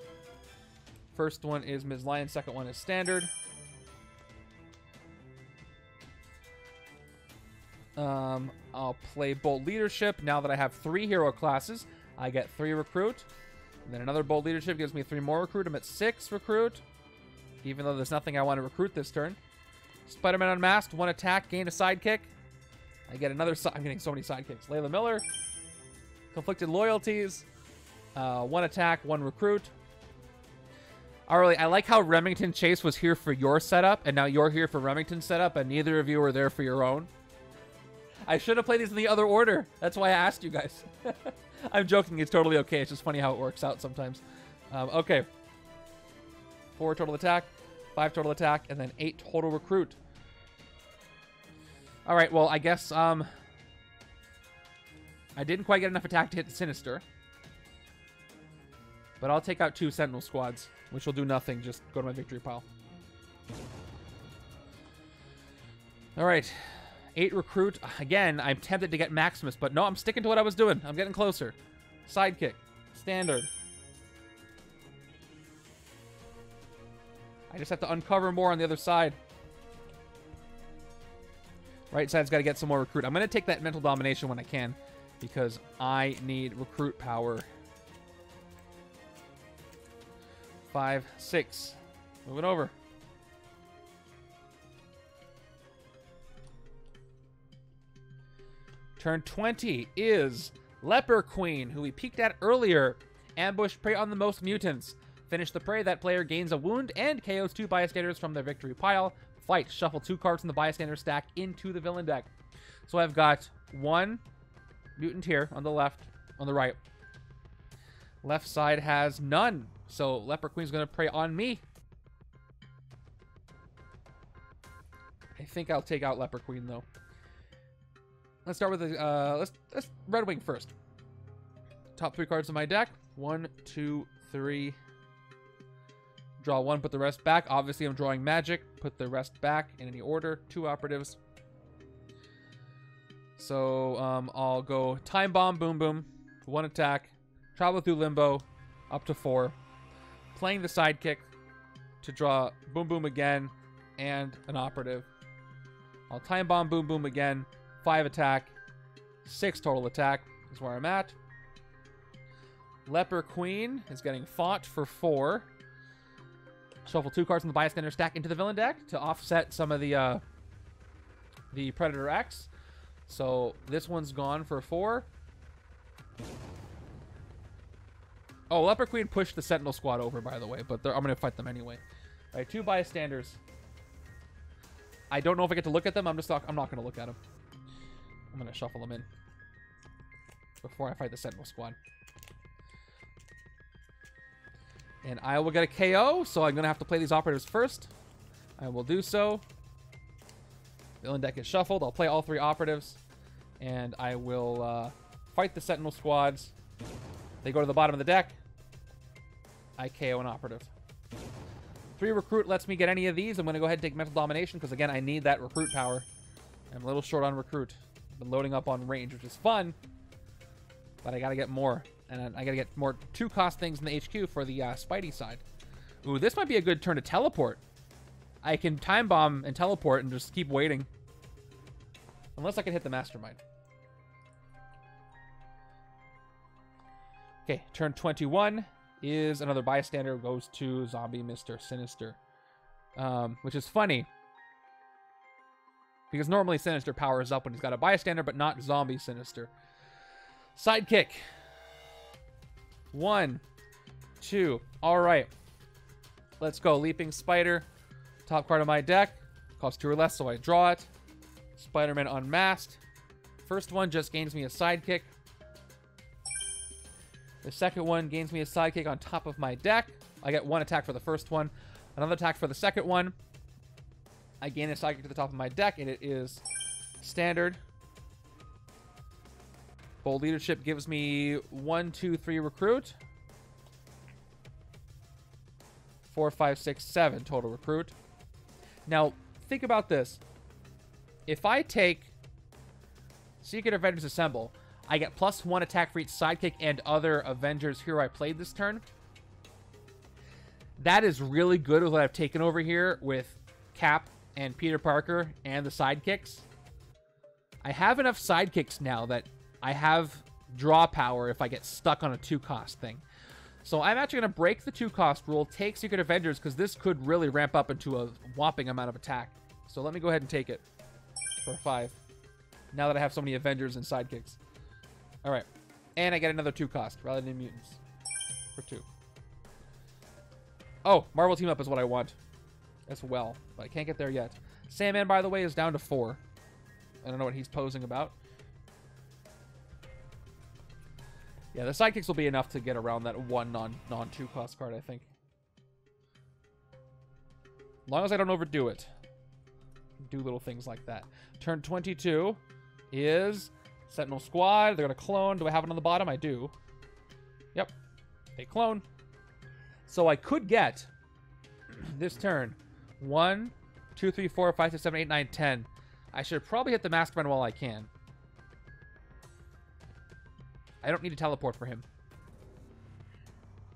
First one is Ms. Lion. Second one is standard. I'll play bold leadership. Now that I have 3 hero classes, I get 3 recruit. And then another bold leadership gives me 3 more recruit. I'm at 6 recruit. Even though there's nothing I want to recruit this turn. Spider-Man Unmasked, 1 attack, gain a sidekick. I get another side. I'm getting so many sidekicks. Layla Miller. Conflicted Loyalties. 1 attack, 1 recruit. Really, I like how Remington Chase was here for your setup, and now you're here for Remington's setup, and neither of you were there for your own. I should have played these in the other order. That's why I asked you guys. I'm joking. It's totally okay. It's just funny how it works out sometimes. Okay. 4 total attack, 5 total attack, and then 8 total recruit. All right, well, I guess I didn't quite get enough attack to hit Sinister. But I'll take out 2 Sentinel Squads, which will do nothing. Just go to my victory pile. All right, 8 recruit. Again, I'm tempted to get Maximus, but no, I'm sticking to what I was doing. I'm getting closer. Sidekick, standard. I just have to uncover more on the other side. Right side's got to get some more recruit. I'm going to take that mental domination when I can, because I need recruit power. 5, 6. Moving over. Turn 20 is Leper Queen, who we peeked at earlier. Ambush prey on the most mutants. Finish the prey. That player gains a wound and KOs 2 bystanders from their victory pile. Fight. Shuffle 2 cards from the bystander stack into the villain deck. So I've got 1 mutant here on the left, on the right. Left side has none. So Leper Queen's going to prey on me. I think I'll take out Leper Queen, though. Let's start with the let's Red Wing first. Top 3 cards in my deck. 1, 2, 3. Draw 1, put the rest back. Obviously, I'm drawing magic. Put the rest back in any order. 2 operatives. So I'll go Time Bomb, Boom Boom. 1 attack. Travel through Limbo. Up to 4. Playing the sidekick to draw Boom Boom again and an operative. I'll Time Bomb, Boom Boom again. 5 attack. 6 total attack is where I'm at. Leper Queen is getting fought for 4. Shuffle 2 cards from the bystander stack into the villain deck to offset some of the Predator X. So this one's gone for 4. Oh, Leper Queen pushed the Sentinel Squad over, by the way, but I'm going to fight them anyway. All right, 2 bystanders. I don't know if I get to look at them. I'm not going to look at them. I'm going to shuffle them in before I fight the Sentinel Squad. And I will get a KO, so I'm going to have to play these operatives first. I will do so. Villain deck is shuffled. I'll play all 3 operatives. And I will fight the Sentinel Squads. They go to the bottom of the deck. I KO an operative. 3 recruit lets me get any of these. I'm going to go ahead and take mental domination because, again, I need that recruit power. I'm a little short on recruit. I've been loading up on range, which is fun, but I got to get more. And I got to get more 2-cost things in the HQ for the Spidey side. Ooh, this might be a good turn to teleport. I can time bomb and teleport and just keep waiting. Unless I can hit the mastermind. Okay, turn 21 is another bystander. Goes to Zombie Mr. Sinister. Which is funny. Because normally Sinister powers up when he's got a bystander, but not Zombie Sinister. Sidekick. 1, 2. All right. Let's go. Leaping Spider. Top card of my deck. Costs 2 or less, so I draw it. Spider-Man Unmasked. First one just gains me a sidekick. The second one gains me a sidekick on top of my deck. I get 1 attack for the first one. Another attack for the second one. I gain a sidekick to the top of my deck, and it is standard. Bold Leadership gives me 1, 2, 3 recruit. 4, 5, 6, 7 total recruit. Now, think about this. If I take Secret Avengers Assemble, I get +1 attack for each sidekick and other Avengers hero I played this turn. That is really good with what I've taken over here with Cap and Peter Parker and the sidekicks. I have enough sidekicks now that I have draw power if I get stuck on a 2-cost thing. So I'm actually going to break the 2-cost rule, take Secret Avengers, because this could really ramp up into a whopping amount of attack. So let me go ahead and take it for 5. Now that I have so many Avengers and sidekicks. All right. And I get another 2-cost rather than mutants for 2. Oh, Marvel Team Up is what I want as well, but I can't get there yet. Sandman, by the way, is down to 4. I don't know what he's posing about. Yeah, the sidekicks will be enough to get around that 1 non-2-cost card, I think. As long as I don't overdo it. Do little things like that. Turn 22 is Sentinel Squad. They're going to clone. Do I have it on the bottom? I do. Yep. They clone. So I could get, this turn, 1, 2, 3, 4, 5, 6, 7, 8, 9, 10. I should probably hit the Mastermind while I can. I don't need to teleport for him.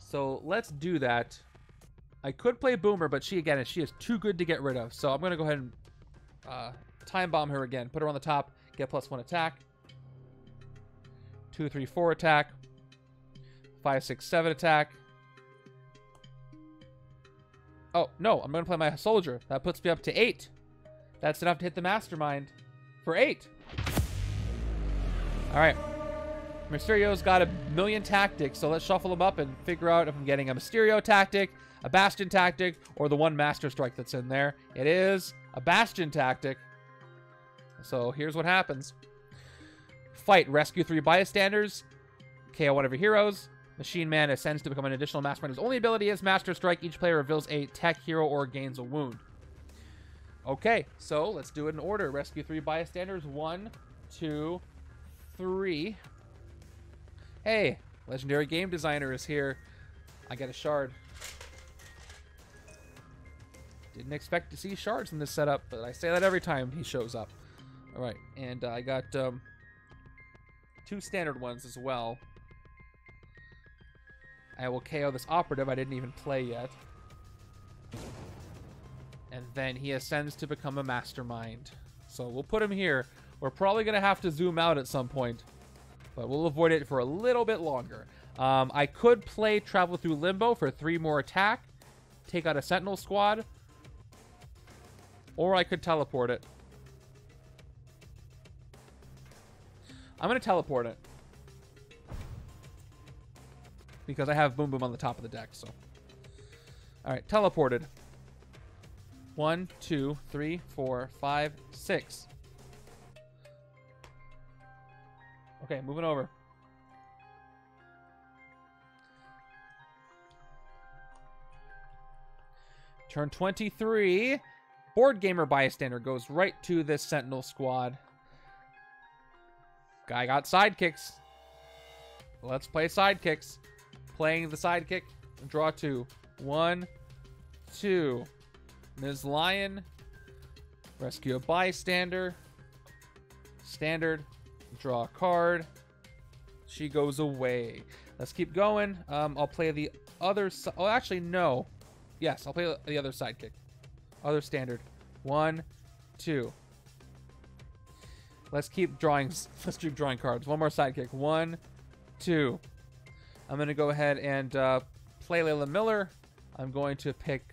So let's do that. I could play Boomer, but she is too good to get rid of. So I'm going to go ahead and time bomb her again. Put her on the top. Get +1 attack. 2, 3, 4 attack. 5, 6, 7 attack. Oh, no. I'm going to play my soldier. That puts me up to 8. That's enough to hit the mastermind for 8. All right. Mysterio's got a million tactics, so let's shuffle them up and figure out if I'm getting a Mysterio tactic, a Bastion tactic, or the one Master Strike that's in there. It is a Bastion tactic. So here's what happens. Fight. Rescue 3 bystanders. KO 1 of your heroes. Machine Man ascends to become an additional mastermind. His only ability is Master Strike. Each player reveals a tech hero or gains a wound. Okay, so let's do it in order. Rescue 3 bystanders. 1, 2, 3... Hey, Legendary Game Designer is here. I got a shard. Didn't expect to see shards in this setup, but I say that every time he shows up. All right, and I got 2 standard ones as well. I will KO this operative I didn't even play yet. And then he ascends to become a mastermind. So we'll put him here. We're probably going to have to zoom out at some point, but we'll avoid it for a little bit longer. I could play Travel Through Limbo for 3 more attack, take out a Sentinel Squad, or I could teleport it. I'm going to teleport it because I have Boom Boom on the top of the deck. So, all right, teleported. 1, 2, 3, 4, 5, 6. Okay, moving over. Turn 23. Board Gamer Bystander goes right to this Sentinel Squad. Guy got sidekicks. Let's play sidekicks. Playing the sidekick. Draw two. 1, 2. Ms. Lion. Rescue a bystander. Standard. Draw a card. She goes away. Let's keep going. I'll play the other side. Oh, actually, no. Yes, I'll play the other sidekick. Other standard. 1, 2. Let's keep drawing. Let's keep drawing cards. One more sidekick. 1, 2. I'm going to go ahead and play Layla Miller. I'm going to pick...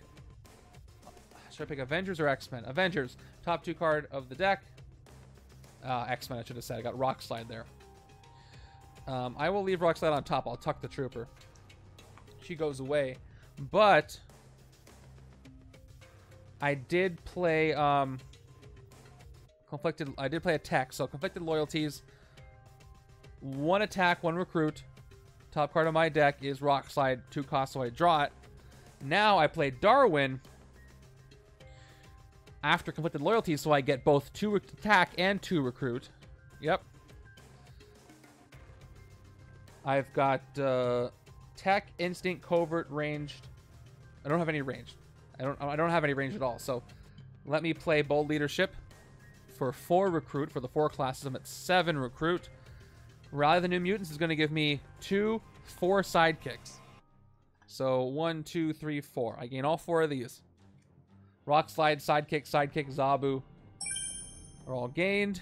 Should I pick Avengers or X-Men? Avengers. Top two card of the deck. X-Men, I should have said. I got Rock Slide there. I will leave Rock Slide on top. I'll tuck the Trooper. She goes away. But... I did play... Conflicted. I did play attack, so conflicted loyalties. One attack, one recruit. Top card of my deck is Rock Slide, 2 cost, so I draw it. Now I play Darwin after conflicted loyalties, so I get both 2 attack and 2 recruit. Yep. I've got tech, instinct, covert, ranged. I don't have any range. I don't have any range at all. So let me play bold leadership. For 4 recruit, for the 4 classes, I'm at 7 recruit. Rally the New Mutants is going to give me 2, 4 sidekicks. So 1, 2, 3, 4. I gain all 4 of these. Rock Slide, sidekick, sidekick, Zabu are all gained.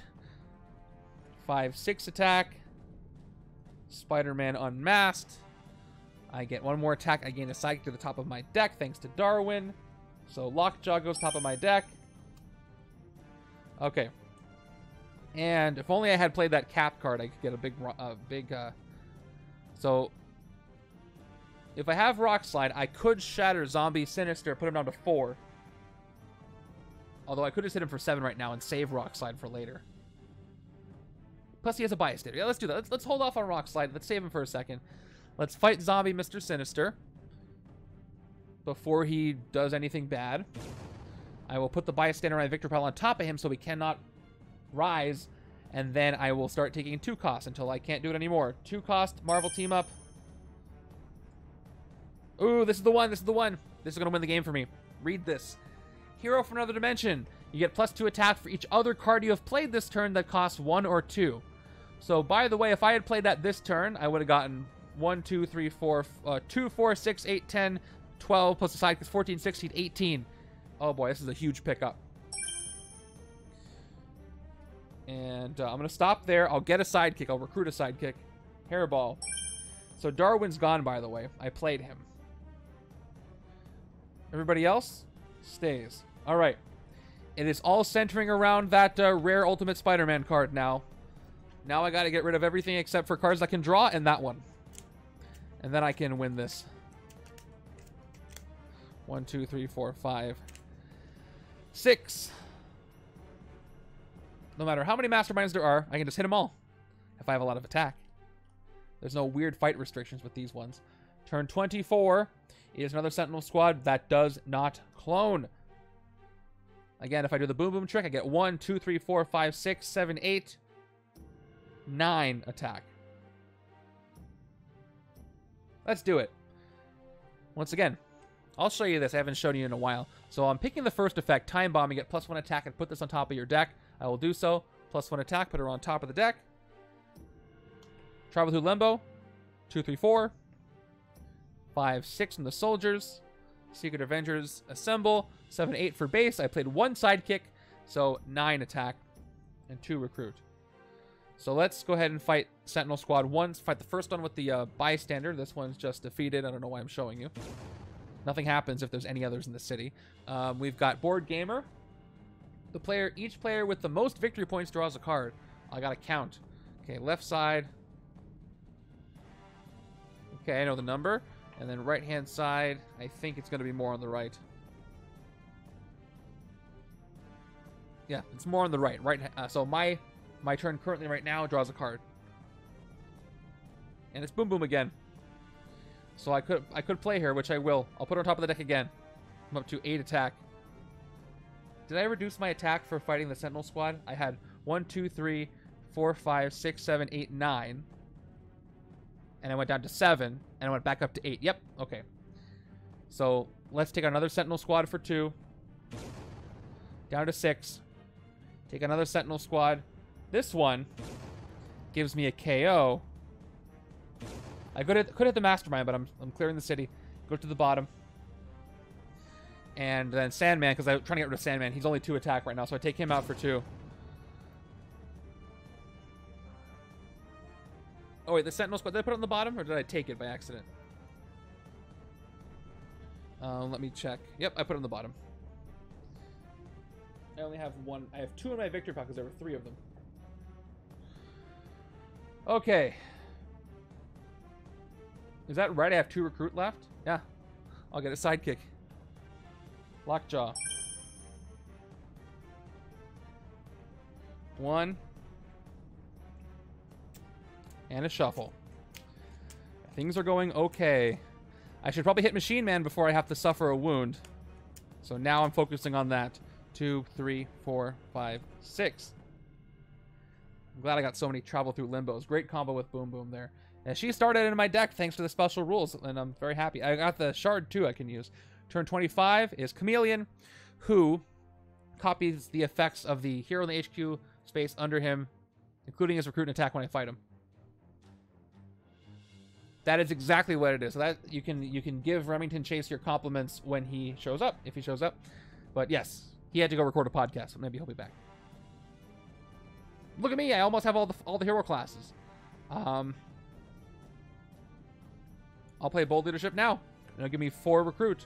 5, 6 attack. Spider-Man unmasked. I get 1 more attack. I gain a sidekick to the top of my deck thanks to Darwin. So Lockjaw goes top of my deck. Okay, and if only I had played that cap card, I could get a big. So, if I have Rock Slide, I could shatter Zombie Sinister, put him down to 4. Although I could just hit him for 7 right now and save Rock Slide for later. Plus, he has a bystander. Yeah, let's do that. Let's hold off on Rock Slide. Let's save him for a second. Let's fight Zombie Mr. Sinister before he does anything bad. I will put the bystander and my victor pile on top of him so he cannot rise, and then I will start taking 2 cost until I can't do it anymore. 2 cost, Marvel team up. Ooh, this is the one. This is the one. This is going to win the game for me. Read this. Hero from another dimension. You get +2 attack for each other card you have played this turn that costs 1 or 2. So, by the way, if I had played that this turn, I would have gotten 1, 2, 3, 4, 2, 4, 6, 8, 10, 12, plus the side, 14, 16, 18. Oh boy, this is a huge pickup. And I'm going to stop there. I'll get a sidekick. I'll recruit a sidekick. Hairball. So Darwin's gone, by the way. I played him. Everybody else stays. All right. It is all centering around that rare Ultimate Spider-Man card now. Now I got to get rid of everything except for cards I can draw and that one. And then I can win this. 1, 2, 3, 4, 5, 6. No matter how many masterminds there are, I can just hit them all if I have a lot of attack. There's no weird fight restrictions with these ones. Turn 24 is another Sentinel Squad that does not clone. Again, if I do the boom boom trick, I get 1, 2, 3, 4, 5, 6, 7, 8, 9 attack. Let's do it. Once again, I'll show you this. I haven't shown you in a while. So I'm picking the first effect, Time Bomb. You get +1 attack and put this on top of your deck. I will do so. +1 attack, put her on top of the deck. Travel through Limbo. 2, 3, 4. 5, 6 from the soldiers. Secret Avengers assemble. 7, 8 for base. I played 1 sidekick, so 9 attack and 2 recruit. So let's go ahead and fight Sentinel Squad 1. Fight the first one with the bystander. This one's just defeated. I don't know why I'm showing you. Nothing happens if there's any others in the city. We've got Board Gamer. Each player with the most victory points draws a card. I gotta count. Okay, left side. Okay, I know the number. And then right hand side. I think it's gonna be more on the right. Yeah, it's more on the right. So my turn currently right now draws a card. And it's boom boom again. So I could play here, which I will. I'll put her on top of the deck again. I'm up to 8 attack. Did I reduce my attack for fighting the Sentinel Squad? I had 1, 2, 3, 4, 5, 6, 7, 8, 9. and I went down to 7, and I went back up to 8. Yep, okay. So let's take another Sentinel Squad for 2. Down to 6. Take another Sentinel Squad. This one gives me a KO. I could hit the Mastermind, but I'm clearing the city. Go to the bottom. And then Sandman, because I'm trying to get rid of Sandman. He's only 2 attack right now, so I take him out for 2. Oh, wait, the Sentinel Squad. Did I put it on the bottom, or did I take it by accident? Let me check. Yep, I put it on the bottom. I only have 1. I have 2 in my victory pockets. There were 3 of them. Okay. Is that right? I have 2 recruit left? Yeah. I'll get a sidekick. Lockjaw. 1. And a shuffle. Things are going okay. I should probably hit Machine Man before I have to suffer a wound. So now I'm focusing on that. 2, 3, 4, 5, 6. I'm glad I got so many travel through limbos. Great combo with Boom Boom there. And she started in my deck thanks to the special rules, and I'm very happy. I got the shard too I can use. Turn 25 is Chameleon, who copies the effects of the hero in the HQ space under him, including his recruit and attack when I fight him. That is exactly what it is. So that you can give Remington Chase your compliments when he shows up, if he shows up. But yes, he had to go record a podcast, so maybe he'll be back. Look at me, I almost have all the hero classes. I'll play Bold Leadership now. And it'll give me 4 recruit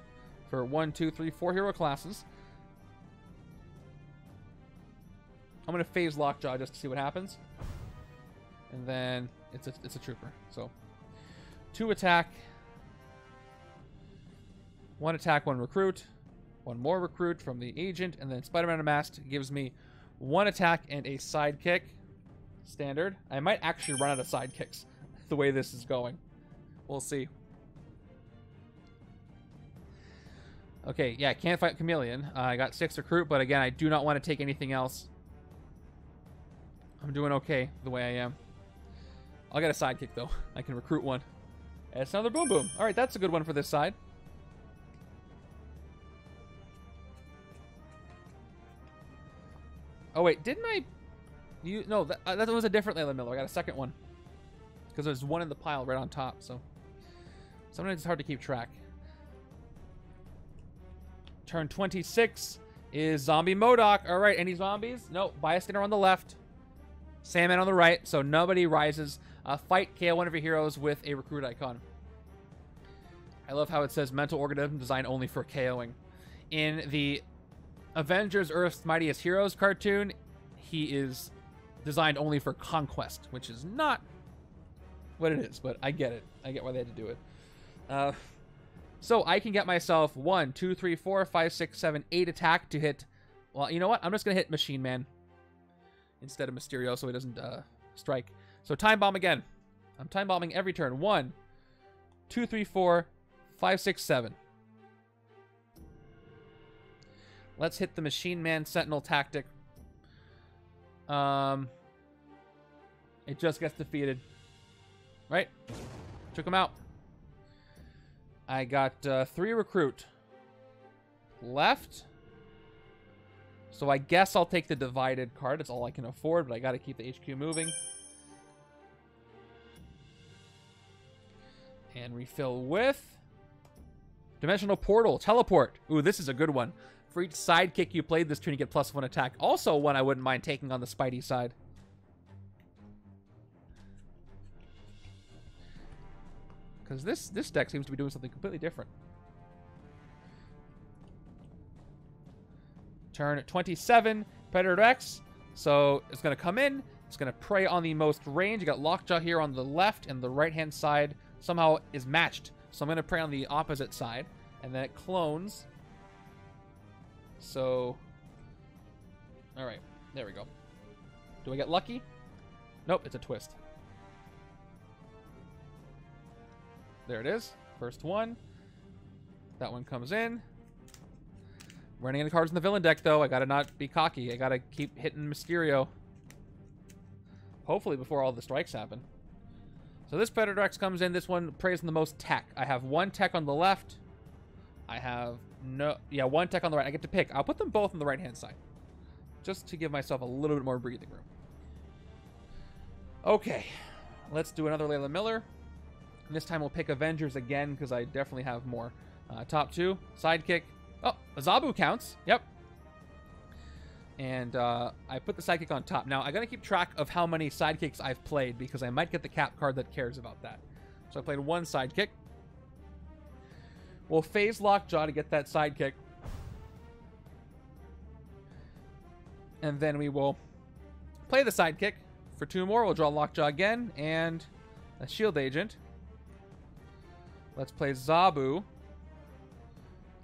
for 1, 2, 3, 4 hero classes. I'm gonna phase Lockjaw just to see what happens. And then it's a trooper, so 2 attack, 1 attack, 1 recruit, 1 more recruit from the agent, and then Spider-Man Unmasked gives me 1 attack and a sidekick. Standard. I might actually run out of sidekicks the way this is going. We'll see. Okay, yeah, can't fight Chameleon. I got 6 recruit, but again, I do not want to take anything else. I'm doing okay the way I am. I'll get a sidekick though. I can recruit 1. That's another Boom Boom. All right, that's a good one for this side. Oh, wait, didn't I... No, that was a different Layla Miller. I got a second one. Because there's 1 in the pile right on top, so... Sometimes it's hard to keep track. Turn 26 is Zombie Modoc. All right, any zombies? No, Bystander on the left. Sandman on the right, so nobody rises. Fight KO one of your heroes with a recruit icon. I love how it says mental organism designed only for KOing. In the Avengers Earth's Mightiest Heroes cartoon, he is designed only for conquest, which is not what it is, but I get it. I get why they had to do it. So I can get myself 1, 2, 3, 4, 5, 6, 7, 8 attack to hit. Well, you know what? I'm just going to hit Machine Man instead of Mysterio so he doesn't strike. So time bomb again. I'm time bombing every turn. 1, 2, 3, 4, 5, 6, 7. Let's hit the Machine Man Sentinel tactic. It just gets defeated. Right? Took him out. I got 3 recruit left. So I guess I'll take the divided card. It's all I can afford, but I got to keep the HQ moving. And refill with Dimensional Portal. Teleport. Ooh, this is a good one. For each sidekick you played this turn, you get +1 attack. Also one I wouldn't mind taking on the Spidey side. Because this deck seems to be doing something completely different. Turn 27. Predator X. So it's going to come in. It's going to prey on the most range. You got Lockjaw here on the left and the right-hand side. Somehow is matched. So I'm going to prey on the opposite side. And then it clones. So... Alright. There we go. Do I get lucky? Nope. It's a twist. There it is. First one. That one comes in. Running into cards in the villain deck, though. I got to not be cocky. I got to keep hitting Mysterio. Hopefully before all the strikes happen. So this Predator X comes in. This one preys on the most tech. I have one tech on the left. I have no... Yeah, one tech on the right. I get to pick. I'll put them both on the right-hand side. Just to give myself a little bit more breathing room. Okay. Let's do another Layla Miller. And this time we'll pick Avengers again, because I definitely have more. Top two. Sidekick. Oh, Zabu counts. Yep. And I put the sidekick on top. Now, I got to keep track of how many sidekicks I've played, because I might get the cap card that cares about that. So I played one sidekick. We'll phase Lockjaw to get that sidekick. And then we will play the sidekick for two more. We'll draw Lockjaw again and a shield agent. Let's play Zabu.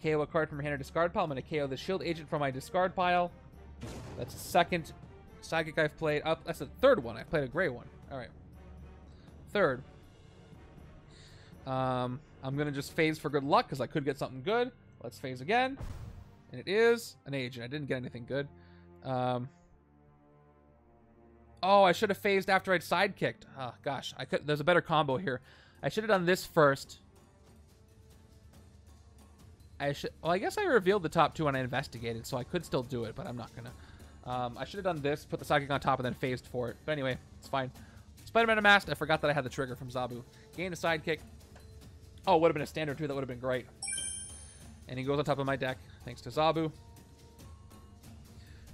KO a card from your hand or discard pile. I'm going to KO the shield agent from my discard pile. That's the second sidekick I've played. Oh, that's the third one. I played a gray one. All right. Third. I'm going to just phase for good luck because I could get something good. Let's phase again. And it is an agent. I didn't get anything good. Oh, I should have phased after I'd sidekicked. Oh, gosh. I could. There's a better combo here. I should have done this first. I should. Well, I guess I revealed the top two when I investigated, so I could still do it, but I'm not going to. I should have done this, put the sidekick on top, and then phased for it. But anyway, it's fine. Spider-Man Unmasked. I forgot that I had the trigger from Zabu. Gain a sidekick. Oh, would have been a standard, too. That would have been great. And he goes on top of my deck, thanks to Zabu.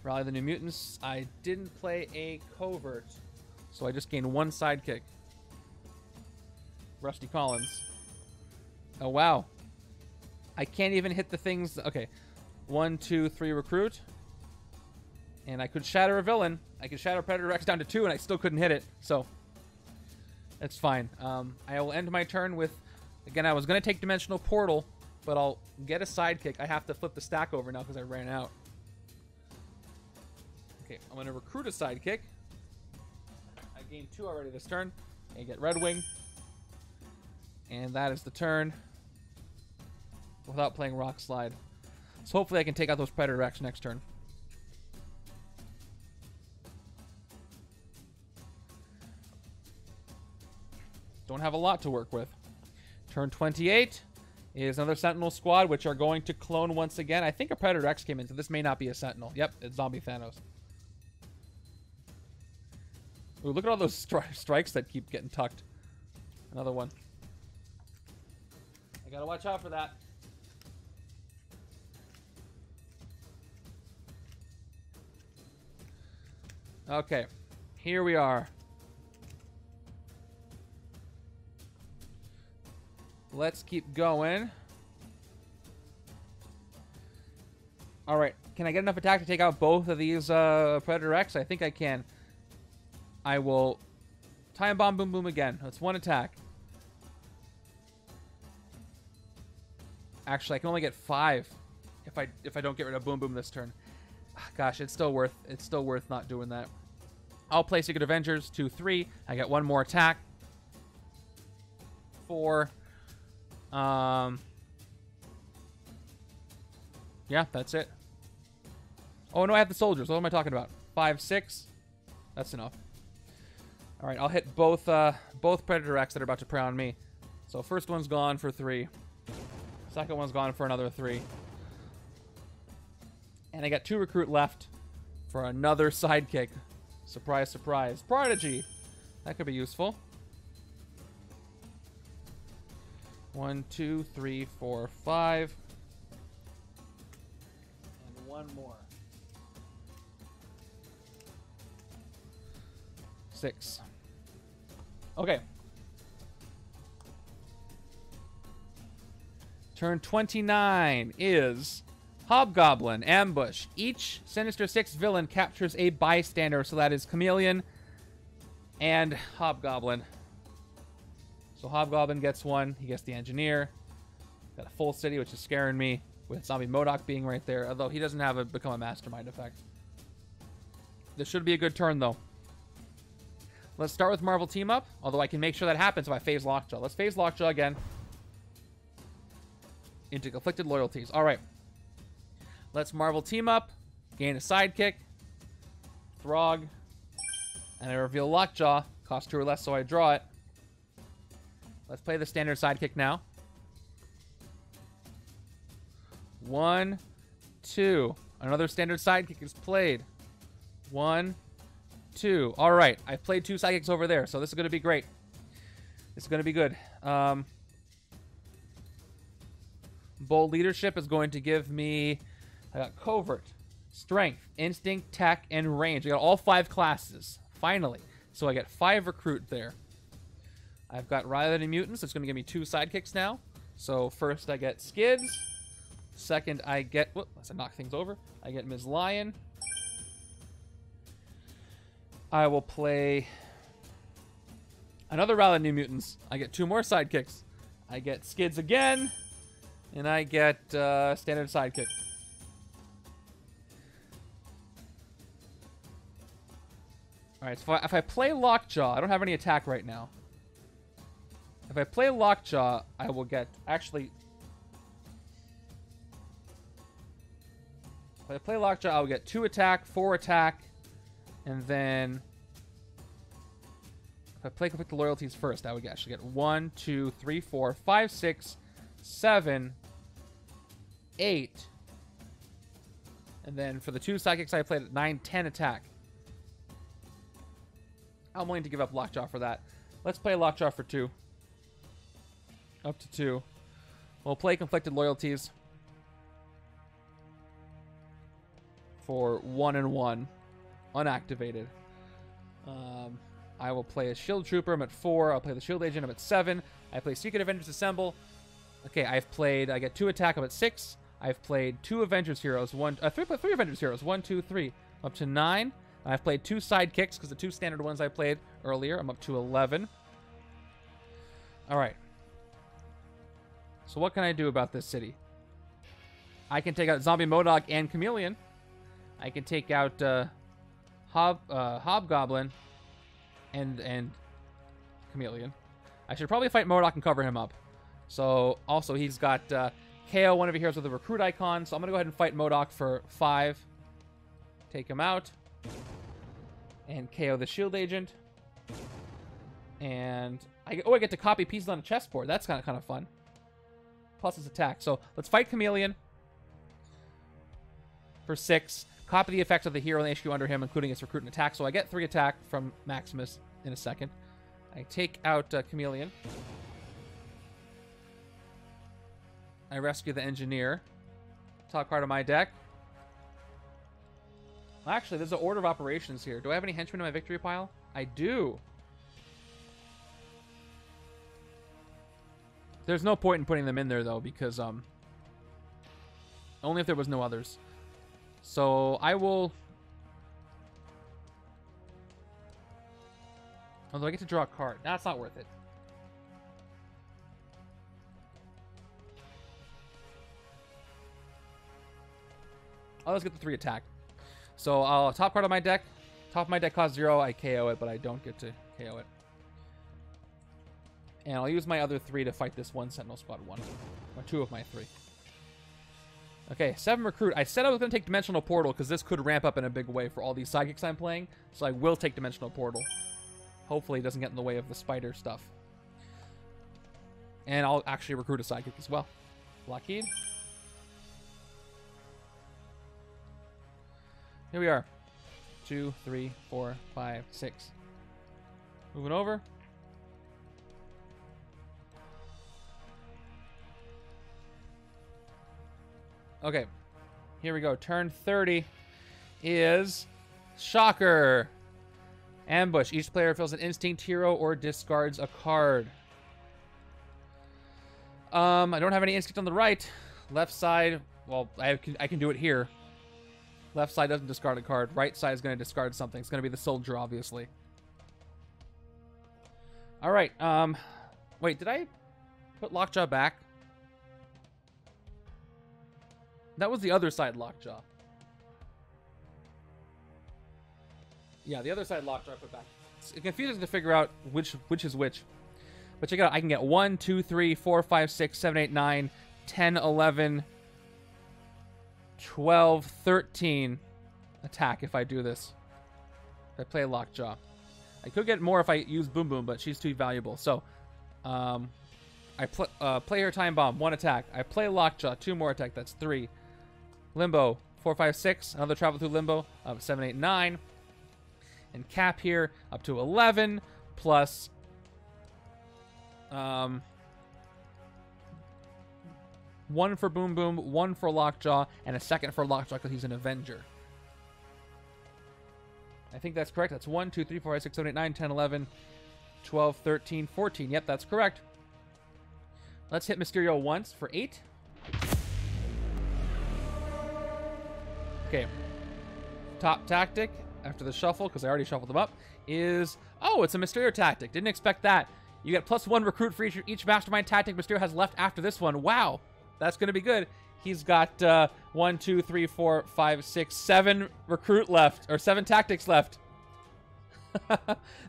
Rally the New Mutants. I didn't play a covert, so I just gained one sidekick. Rusty Collins. Oh, wow. I can't even hit the things. Okay. 1, 2, 3, recruit. And I could shatter a villain. I could shatter Predator X down to 2, and I still couldn't hit it. So, that's fine. I will end my turn with... Again, I was going to take Dimensional Portal, but I'll get a sidekick. I have to flip the stack over now because I ran out. Okay, I'm going to recruit a sidekick. I gained 2 already this turn. I get Red Wing. And that is the turn without playing Rock Slide. So hopefully I can take out those Predator X next turn. Don't have a lot to work with. Turn 28 is another Sentinel squad, which are going to clone once again. I think a Predator X came in, so this may not be a Sentinel. Yep, it's Zombie Thanos. Ooh, look at all those strikes that keep getting tucked. Another one. I gotta watch out for that. Okay, here we are. Let's keep going. All right. Can I get enough attack to take out both of these Predator X? I think I can. I will time bomb Boom Boom again. That's one attack. Actually, I can only get 5 if I don't get rid of Boom Boom this turn. Gosh, it's still worth not doing that. I'll play Secret Avengers 2-3. I get one more attack. 4. Yeah, that's it. Oh, no, I have the soldiers. What am I talking about? 5, 6. That's enough. All right, I'll hit both Predator X that are about to prey on me. So first one's gone for 3. Second one's gone for another 3. And I got 2 recruit left for another sidekick. Surprise, surprise. Prodigy! That could be useful. 1, 2, 3, 4, 5. And one more. 6. Okay. Turn 29 is Hobgoblin Ambush. Each Sinister Six villain captures a bystander, so that is Chameleon and Hobgoblin. So Hobgoblin gets one. He gets the Engineer. Got a full city, which is scaring me with Zombie MODOK being right there. Although he doesn't have a Become a Mastermind effect. This should be a good turn, though. Let's start with Marvel Team Up. Although I can make sure that happens if I phase Lockjaw. Let's phase Lockjaw again. Into Conflicted Loyalties. All right. Let's Marvel Team Up. Gain a Sidekick. Throg. And I reveal Lockjaw. Cost 2 or less, so I draw it. Let's play the standard sidekick now. 1, 2. Another standard sidekick is played. 1, 2. All right. I've played 2 sidekicks over there, so this is going to be great. This is going to be good. Bold leadership is going to give me covert, strength, instinct, tech, and range. I got all 5 classes finally, so I get 5 recruit there. I've got Rylan and mutants. It's going to give me 2 sidekicks now. So first I get Skids. Second I get, whoop, I knock things over. I get Ms. Lion. I will play another Rylan New Mutants. I get 2 more sidekicks. I get Skids again. And I get standard sidekick. Alright, so if I play Lockjaw, I don't have any attack right now. If I play Lockjaw, I will get... Actually... If I play Lockjaw, I will get 2 attack, 4 attack, and then... If I play Conflict of Loyalties first, I would actually get 1, 2, 3, 4, 5, 6... 7, 8, and then for the 2 psychics I played at 9, 10 attack. I'm willing to give up Lockjaw for that. Let's play Lockjaw for 2. Up to 2. We'll play Conflicted Loyalties for 1 and 1, unactivated. I will play a Shield Trooper. I'm at 4. I'll play the Shield Agent. I'm at 7. I play Secret Avengers Assemble. Okay, I've played, I get 2 attack, I'm at 6. I've played 2 Avengers Heroes, 3 Avengers Heroes, 1, 2, 3, I'm up to 9. I've played 2 sidekicks, because the 2 standard ones I played earlier, I'm up to 11. All right. So what can I do about this city? I can take out Zombie MODOK and Chameleon. I can take out Hobgoblin and Chameleon. I should probably fight MODOK and cover him up. So, also, he's got KO, one of your heroes with a recruit icon. So, I'm going to go ahead and fight MODOK for 5. Take him out. And KO the shield agent. And, I get to copy pieces on a chessboard. That's kind of fun. Plus his attack. So, let's fight Chameleon for 6. Copy the effects of the hero and the HQ under him, including its recruit and attack. So, I get 3 attack from Maximus in a second. I take out Chameleon. I rescue the engineer. Top card of my deck. Actually, there's an order of operations here. Do I have any henchmen in my victory pile? I do. There's no point in putting them in there, though, because only if there was no others. So I will... Although I get to draw a card. That's not worth it. I'll just get the 3 attack. So I'll top card of my deck. Top of my deck costs 0. I KO it, but I don't get to KO it. And I'll use my other 3 to fight this one Sentinel Squad O*N*E*. Or 2 of my 3. Okay, 7 recruit. I said I was going to take Dimensional Portal because this could ramp up in a big way for all these sidekicks I'm playing. So I will take Dimensional Portal. Hopefully it doesn't get in the way of the spider stuff. And I'll actually recruit a sidekick as well. Lockheed. Here we are. 2, 3, 4, 5, 6. Moving over. Okay. Here we go. Turn 30 is Shocker. Ambush. Each player fills an instinct hero or discards a card. I don't have any instinct on the right. Left side. Well, I can do it here. Left side doesn't discard a card. Right side is going to discard something. It's going to be the soldier, obviously. All right. Wait, did I put Lockjaw back? That was the other side Lockjaw. Yeah, the other side Lockjaw I put back. It's confusing to figure out which is which. But check it out. I can get 1, 2, 3, 4, 5, 6, 7, 8, 9, 10, 11... 12, 13 attack if I do this. If I play Lockjaw. I could get more if I use Boom Boom, but she's too valuable. So I play her time bomb, 1 attack. I play Lockjaw, 2 more attack, that's 3. Limbo, 4, 5, 6. Another travel through Limbo, 7, 8, 9. And cap here up to 11 plus one for Boom Boom, 1 for Lockjaw, and a second for Lockjaw because he's an Avenger. I think that's correct. That's 1, 2, 3, 4, 5, 6, 7, 8, 9, 10, 11, 12, 13, 14. Yep, that's correct. Let's hit Mysterio once for 8. Okay. Top tactic after the shuffle, because I already shuffled them up, is... Oh, it's a Mysterio tactic. Didn't expect that. You get +1 recruit for each mastermind tactic Mysterio has left after this one. Wow. That's going to be good. He's got 1, 2, 3, 4, 5, 6, 7 recruit left, or 7 tactics left.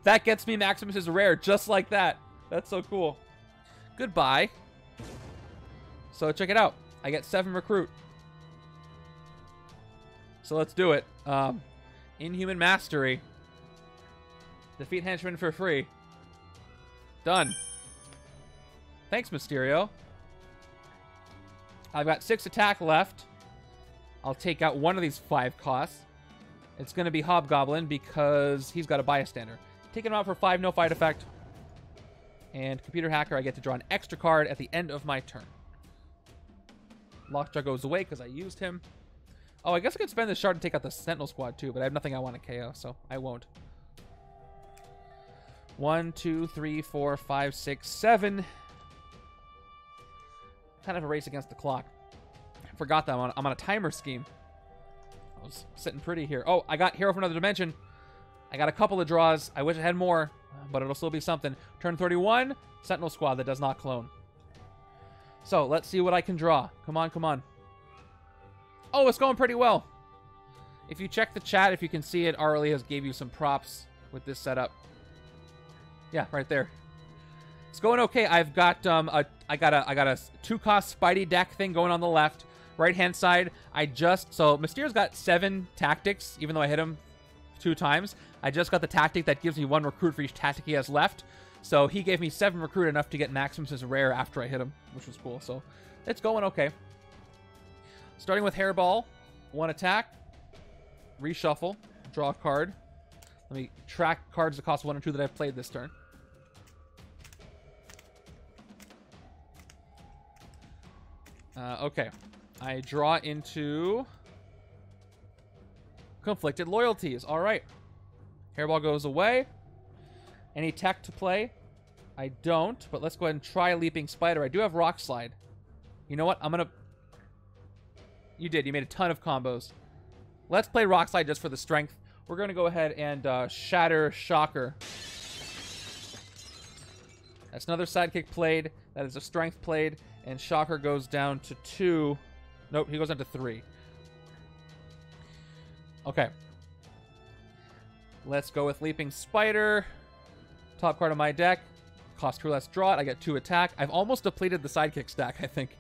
That gets me Maximus's rare, just like that. That's so cool. Goodbye. So check it out. I get 7 recruit. So let's do it. Inhuman Mastery. Defeat henchmen for free. Done. Thanks, Mysterio. I've got 6 attack left. I'll take out one of these 5 costs. It's going to be Hobgoblin because he's got a bystander. Taking him out for 5, no fight effect. And Computer Hacker, I get to draw an extra card at the end of my turn. Lockjaw goes away because I used him. Oh, I guess I could spend this shard to take out the Sentinel Squad too, but I have nothing I want to KO, so I won't. 1, 2, 3, 4, 5, 6, 7... Kind of a race against the clock. I forgot that I'm on a timer scheme. I was sitting pretty here. Oh, I got Hero from Another Dimension. I got a couple of draws. I wish I had more, but it'll still be something. Turn 31, Sentinel Squad that does not clone. So let's see what I can draw. Come on, come on. Oh, it's going pretty well. If you check the chat, if you can see it, Arlie has gave you some props with this setup. Yeah, right there. It's going okay. I've got I got a 2-cost Spidey deck thing going on the left, right hand side. So Mysterio's got 7 tactics, even though I hit him 2 times. I just got the tactic that gives me 1 recruit for each tactic he has left. So he gave me 7 recruit, enough to get Maximus's rare after I hit him, which was cool. So it's going okay. Starting with Hairball, 1 attack, reshuffle, draw a card. Let me track cards that cost 1 or 2 that I've played this turn. Okay, I draw into Conflicted Loyalties. All right, Hairball goes away. Any tech to play? I don't, but let's go ahead and try Leaping Spider. I do have Rock Slide. You know what? I'm going to... You did. You made a ton of combos. Let's play Rock Slide just for the strength. We're going to go ahead and Shatter Shocker. That's another sidekick played. That is a strength played. And Shocker goes down to 2. Nope, he goes down to 3. Okay. Let's go with Leaping Spider. Top card of my deck. Cost 2 less, draw it. I get 2 attack. I've almost depleted the sidekick stack, I think.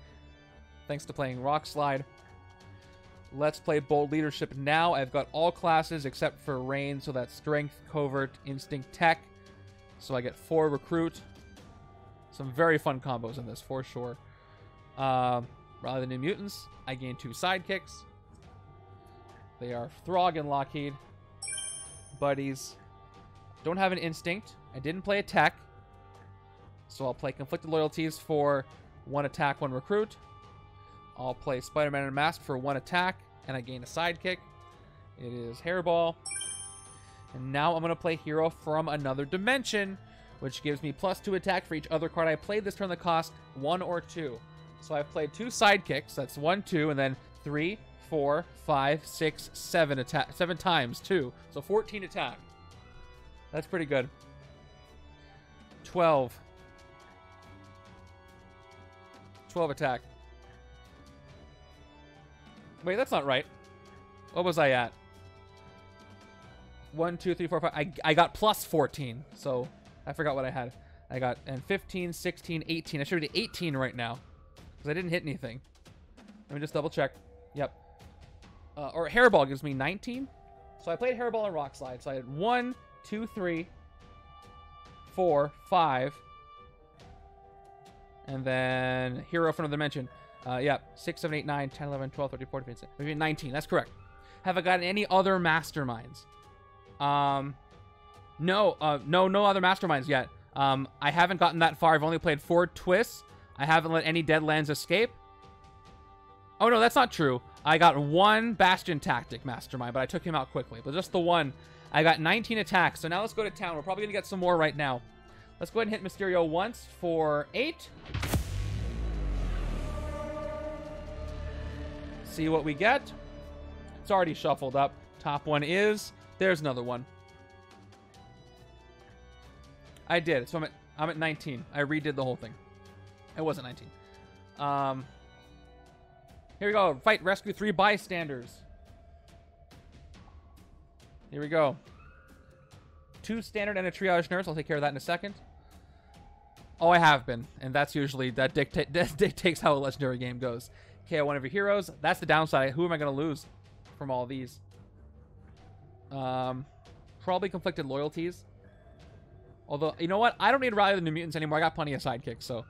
Thanks to playing Rock Slide. Let's play Bold Leadership now. I've got all classes except for Rain, so that's Strength, Covert, Instinct, Tech. So I get 4 recruit. Some very fun combos in this, for sure. Rather than New Mutants, I gain 2 sidekicks. They are Throg and Lockheed. Buddies. Don't have an Instinct. I didn't play a Tech. So I'll play Conflicted Loyalties for 1 attack, 1 recruit. I'll play Spider-Man and Mask for 1 attack, and I gain a sidekick. It is Hairball. And now I'm going to play Hero from Another Dimension, which gives me +2 attack for each other card I played this turn that cost 1 or 2. So I've played 2 sidekicks. That's 1, 2, and then 3, 4, 5, 6, 7 attack, 7 times 2. So 14 attack. That's pretty good. 12 attack. Wait, that's not right. What was I at? 1, 2, 3, 4, 5. I got +14. So I forgot what I had. I got 15, 16, 18. I should be at 18 right now because I didn't hit anything. Let me just double check. Yep. Or Hairball gives me 19. So I played Hairball and Rock Slide. So I had 1, 2, 3, 4, 5, And then hero from another dimension. Yeah, 6, 7, 8, 9, 10, 11, 12, 13, 14, 15, 16, 19. That's correct. Have I gotten any other masterminds? No other masterminds yet. I haven't gotten that far. I've only played 4 twists. I haven't let any Deadlands escape. Oh, no, that's not true. I got 1 Bastion Tactic Mastermind, but I took him out quickly. But just the one. I got 19 attacks. So now let's go to town. We're probably going to get some more right now. Let's go ahead and hit Mysterio once for 8. See what we get. It's already shuffled up. Top one is... There's another one. I did. So I'm at 19. I redid the whole thing. It wasn't 19. Here we go. Fight, rescue 3 bystanders. Here we go. 2 standard and a triage nurse. I'll take care of that in a second. Oh, I have been. And that's usually, that dictates how a legendary game goes. KO one of your heroes. That's the downside. Who am I going to lose from all these? Probably conflicted loyalties. Although, you know what? I don't need Rally of the New Mutants anymore. I got plenty of sidekicks, so...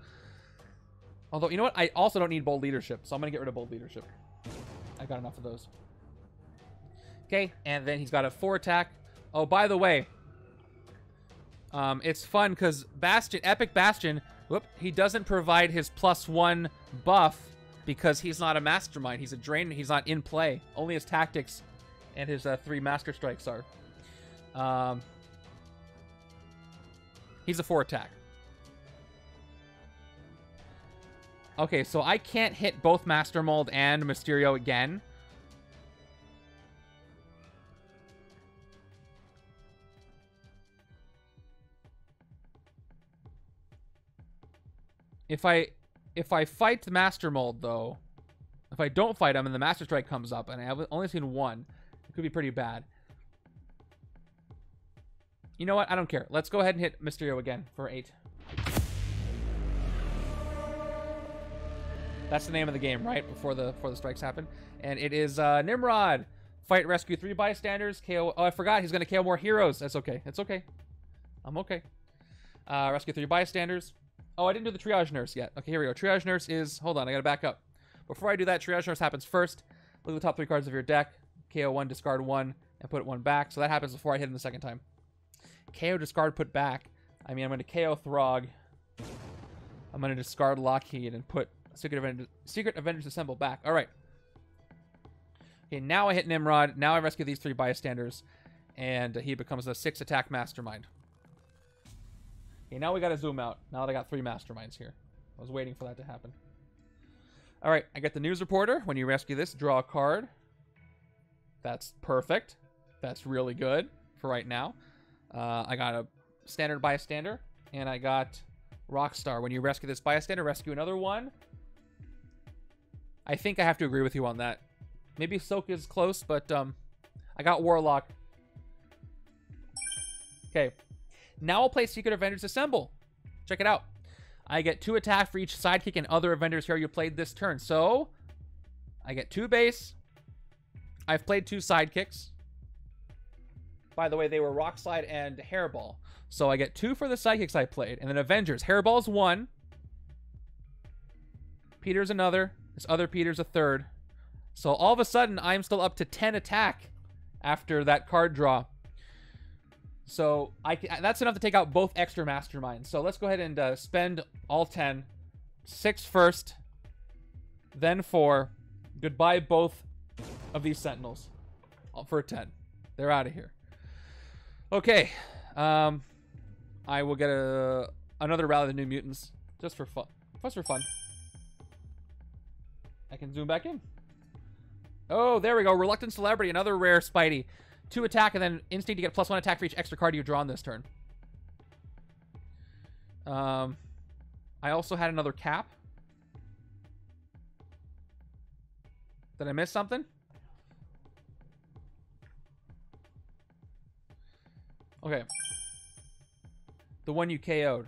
Although, you know what? I also don't need bold leadership, so I'm going to get rid of bold leadership. I got enough of those. Okay, and then he's got a 4 attack. Oh, by the way, it's fun because Bastion, Epic Bastion, he doesn't provide his +1 buff because he's not a mastermind. He's a drain. He's not in play. Only his tactics and his 3 master strikes are. He's a 4 attack. Okay, so I can't hit both Master Mold and Mysterio again. If I fight the Master Mold, though, if I don't fight him and the Master Strike comes up, and I've only seen 1, it could be pretty bad. You know what? I don't care. Let's go ahead and hit Mysterio again for 8. That's the name of the game, right? Before the strikes happen. And it is Nimrod. Fight, rescue 3 bystanders. KO... Oh, I forgot. He's going to KO more heroes. That's okay. It's okay. I'm okay. Rescue 3 bystanders. Oh, I didn't do the triage nurse yet. Okay, here we go. Triage nurse is... Hold on. I got to back up. Before I do that, triage nurse happens first. Look at the top 3 cards of your deck. KO 1, discard 1, and put 1 back. So that happens before I hit him the second time. KO, discard, put back. I mean, I'm going to KO Throg. I'm going to discard Lockheed and put... Secret Avengers Assemble back. All right. Okay, now I hit Nimrod. Now I rescue these 3 bystanders, and he becomes a 6 attack mastermind. Okay, now we got to zoom out. Now that I got 3 masterminds here. I was waiting for that to happen. All right, I got the news reporter. When you rescue this, draw a card. That's perfect. That's really good for right now. I got a standard bystander, and I got Rockstar. When you rescue this bystander, rescue another one. I think I have to agree with you on that. Maybe Soak is close, but I got Warlock. Okay. Now I'll play Secret Avengers Assemble. Check it out. I get 2 attack for each sidekick and other Avengers hero you played this turn. So, I get 2 base. I've played 2 sidekicks. By the way, they were Rock Slide and Hairball. So I get 2 for the sidekicks I played. And then Avengers. Hairball's 1. Peter's another. This other Peter's a 3rd. So all of a sudden, I'm still up to 10 attack after that card draw. So that's enough to take out both extra masterminds. So let's go ahead and spend all 10. 6 first, then 4. Goodbye both of these Sentinels for 10. They're out of here. Okay. I will get another Rally of the New Mutants just for fun. Just for fun. I can zoom back in. Oh, there we go. Reluctant Celebrity, another rare Spidey. 2 attack and then Instinct to get +1 attack for each extra card you draw on this turn. I also had another cap. Did I miss something? Okay. The one you KO'd.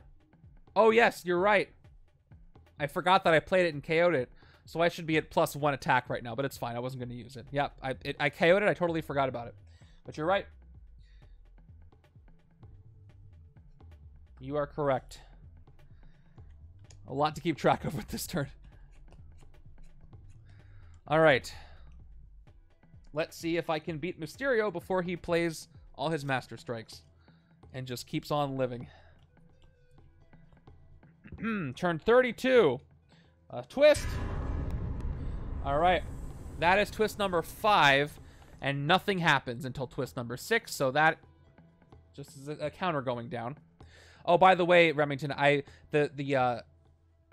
Oh, yes, you're right. I forgot that I played it and KO'd it. So I should be at +1 attack right now, but it's fine. I wasn't going to use it. Yep, I KO'd it. I totally forgot about it. But you're right. You are correct. A lot to keep track of with this turn. Alright. Let's see if I can beat Mysterio before he plays all his Master Strikes and just keeps on living. Turn 32. Twist. Alright. That is twist number 5. And nothing happens until twist number 6. So that just is a counter going down. Oh, by the way, Remington, the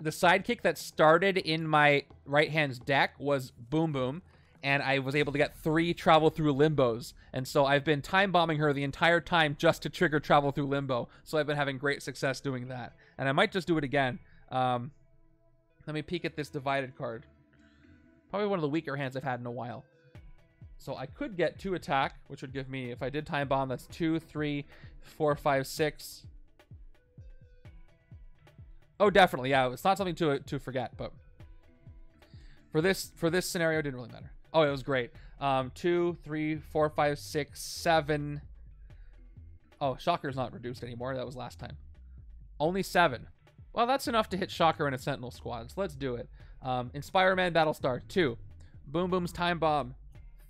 sidekick that started in my right hand's deck was Boom Boom, and I was able to get 3 Travel Through Limbos, and so I've been time bombing her the entire time just to trigger Travel Through Limbo. So I've been having great success doing that, and I might just do it again. Let me peek at this divided card. Probably one of the weaker hands I've had in a while. So I could get 2 attack, which would give me, if I did time bomb, that's 2, 3, 4, 5, 6. Oh, definitely, yeah. It's not something to forget, but for this scenario, it didn't really matter. Oh, it was great. 2, 3, 4, 5, 6, 7. Oh, Shocker's not reduced anymore. That was last time. Only 7. Well, that's enough to hit Shocker in a Sentinel Squad. So let's do it. Inspire Man Battlestar 2. Boom Boom's Time Bomb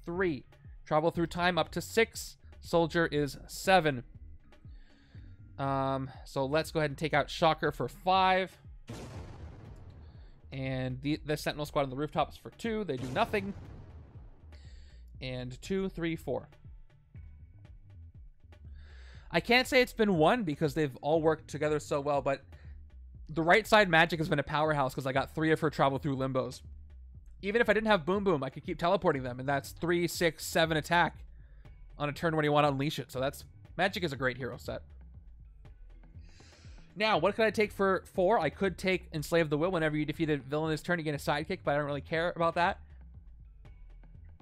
3. Travel Through Time up to 6. Soldier is 7. So let's go ahead and take out Shocker for 5. And the Sentinel Squad on the rooftops for 2. They do nothing. And 2, 3, 4. I can't say it's been one because they've all worked together so well, but the right side magic has been a powerhouse because I got 3 of her Travel Through Limbos. Even if I didn't have Boom Boom, I could keep teleporting them, and that's 3, 6, 7 attack on a turn when you want to unleash it. So that's magic is a great hero set. Now, what could I take for 4? I could take Enslave the Will. Whenever you defeat a villain this turn, you get a sidekick, but I don't really care about that.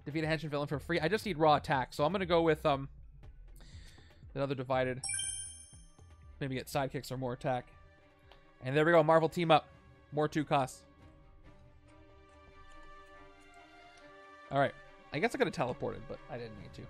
Defeat a henchman villain for free. I just need raw attack, so I'm going to go with another divided. Maybe get sidekicks or more attack. And there we go, Marvel Team Up. More 2 costs. Alright, I guess I could have teleported, but I didn't need to.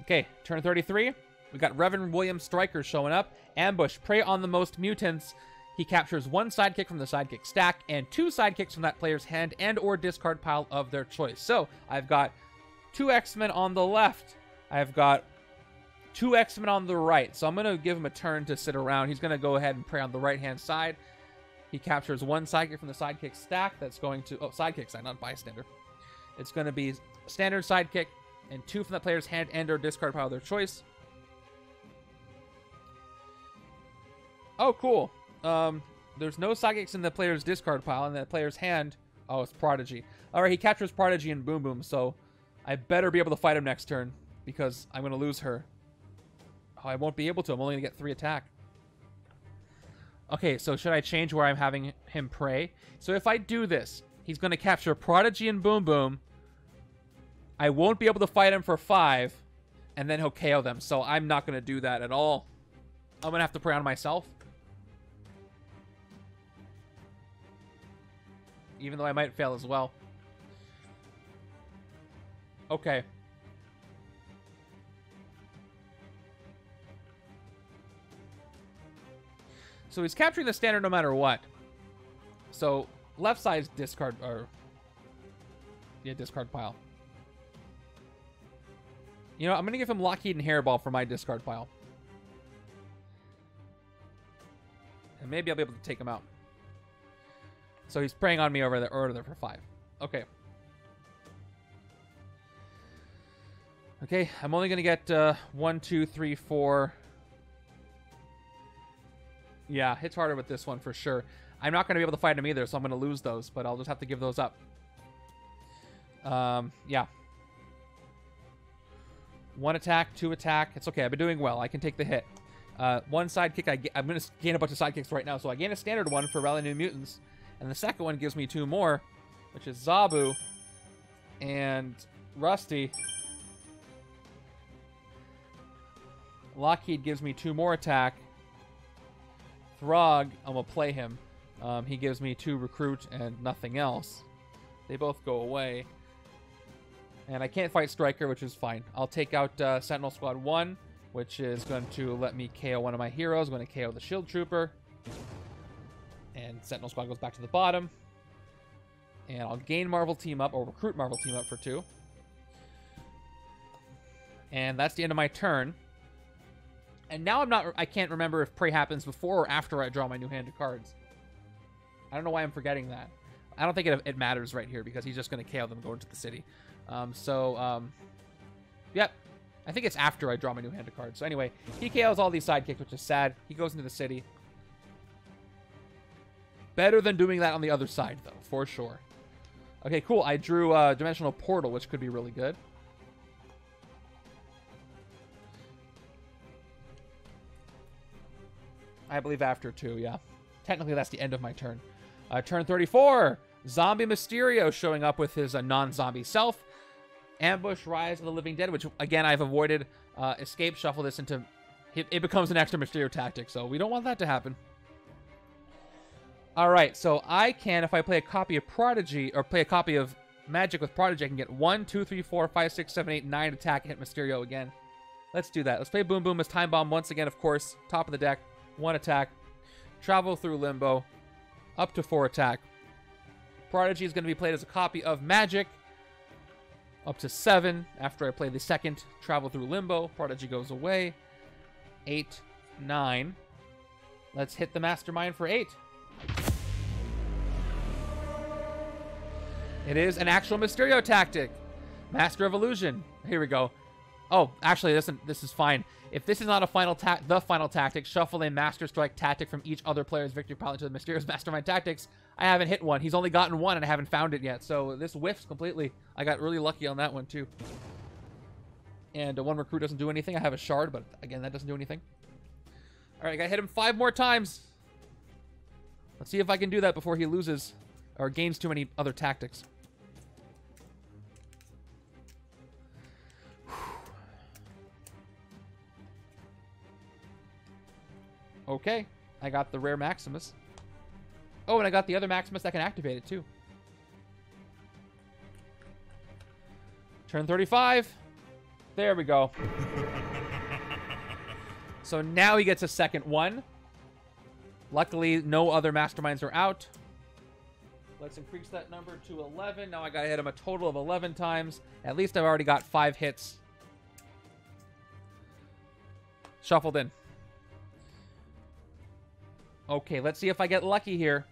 Okay, turn 33. We got Reverend William Stryker showing up. Ambush, prey on the most mutants. He captures 1 sidekick from the sidekick stack and 2 sidekicks from that player's hand and or discard pile of their choice. So I've got 2 X-Men on the left. I've got 2 X-Men on the right. So I'm going to give him a turn to sit around. He's going to go ahead and prey on the right-hand side. He captures 1 sidekick from the sidekick stack. That's going to... Oh, sidekick side, not bystander. It's going to be standard sidekick and 2 from the player's hand and or discard pile of their choice. Oh, cool. There's no sidekicks in the player's discard pile, and the player's hand... Oh, it's Prodigy. All right, he captures Prodigy and Boom Boom, so I better be able to fight him next turn because I'm going to lose her. Oh, I won't be able to. I'm only going to get 3 attack. Okay, so should I change where I'm having him pray? So if I do this, he's going to capture Prodigy and Boom Boom. I won't be able to fight him for 5, and then he'll KO them, so I'm not going to do that at all. I'm going to have to prey on myself. Even though I might fail as well. Okay. So he's capturing the standard no matter what. So left side's discard, or yeah, discard pile. You know, I'm going to give him Lockheed and Hairball for my discard pile. And maybe I'll be able to take him out. So he's preying on me over there for 5. Okay. Okay, I'm only going to get 1, 2, 3, 4. Yeah, hits harder with this one for sure. I'm not going to be able to fight him either, so I'm going to lose those, but I'll just have to give those up. Yeah. 1 attack, 2 attack. It's okay. I've been doing well. I can take the hit. 1 sidekick. I'm going to gain a bunch of sidekicks right now. So I gain a standard one for Rally New Mutants. And the second one gives me 2 more, which is Zabu and Rusty. Lockheed gives me 2 more attack. Throg, I'm going to play him. He gives me 2 recruit and nothing else. They both go away. And I can't fight Striker, which is fine. I'll take out Sentinel Squad 1 which is going to let me KO one of my heroes. I'm going to KO the Shield Trooper. And Sentinel Squad goes back to the bottom. And I'll gain Marvel Team Up, or recruit Marvel Team Up for 2. And that's the end of my turn. And now I can't remember if Prey happens before or after I draw my new hand of cards. I don't know why I'm forgetting that. I don't think it matters right here because he's just going to KO them going to the city. Yep. I think it's after I draw my new hand of cards. So anyway, he KOs all these sidekicks, which is sad. He goes into the city. Better than doing that on the other side, though, for sure. Okay, cool. I drew a Dimensional Portal, which could be really good. I believe after 2, yeah. Technically, that's the end of my turn. Turn 34, Zombie Mysterio showing up with his non-zombie self. Ambush, Rise of the Living Dead, which, again, I've avoided. Escape, shuffle this into... It becomes an extra Mysterio tactic, so we don't want that to happen. All right, so I can, if I play a copy of Prodigy, or play a copy of Magic with Prodigy, I can get 1, 2, 3, 4, 5, 6, 7, 8, 9 attack, hit Mysterio again. Let's do that. Let's play Boom Boom as Time Bomb once again, of course. Top of the deck. 1 attack, travel through limbo, up to 4 attack. Prodigy is going to be played as a copy of Magic, up to 7. After I play the second travel through limbo, Prodigy goes away. 8, 9. Let's hit the Mastermind for 8. It is an actual Mysterio tactic. Master of Illusion. Here we go. Oh, actually, this is fine. If this is not a final tactic, shuffle a Master Strike tactic from each other player's victory pile into the Mysterio's Mastermind tactics. I haven't hit one. He's only gotten one, and I haven't found it yet. So this whiffs completely. I got really lucky on that one, too. And one recruit doesn't do anything. I have a shard, but again, that doesn't do anything. All right, I got to hit him 5 more times. Let's see if I can do that before he loses or gains too many other tactics. Okay, I got the rare Maximus. Oh, and I got the other Maximus that can activate it, too. Turn 35. There we go. So now he gets a second one. Luckily, no other Masterminds are out. Let's increase that number to 11. Now I gotta hit him a total of 11 times. At least I've already got 5 hits. Shuffled in. Okay, let's see if I get lucky here.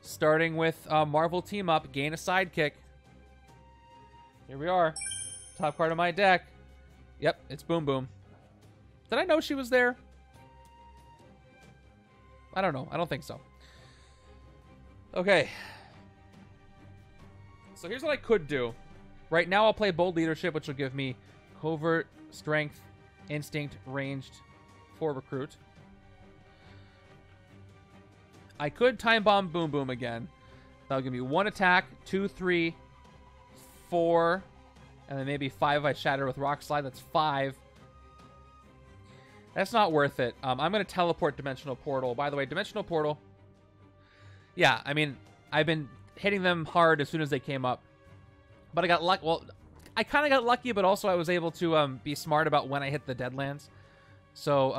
Starting with Marvel Team Up, gain a sidekick. Here we are. Top card of my deck. Yep, it's Boom Boom. Did I know she was there? I don't know. I don't think so. Okay. So here's what I could do. Right now I'll play Bold Leadership, which will give me Covert, Strength, Instinct, Ranged, for Recruit. I could Time Bomb Boom Boom again. That'll give me 1 attack, 2, 3, 4, and then maybe 5 I shatter with Rock Slide. That's 5. That's not worth it. I'm going to teleport Dimensional Portal. By the way, Dimensional Portal. Yeah, I mean, I've been hitting them hard as soon as they came up. But I got lucky. Well, I kind of got lucky, but also I was able to be smart about when I hit the Deadlands. So,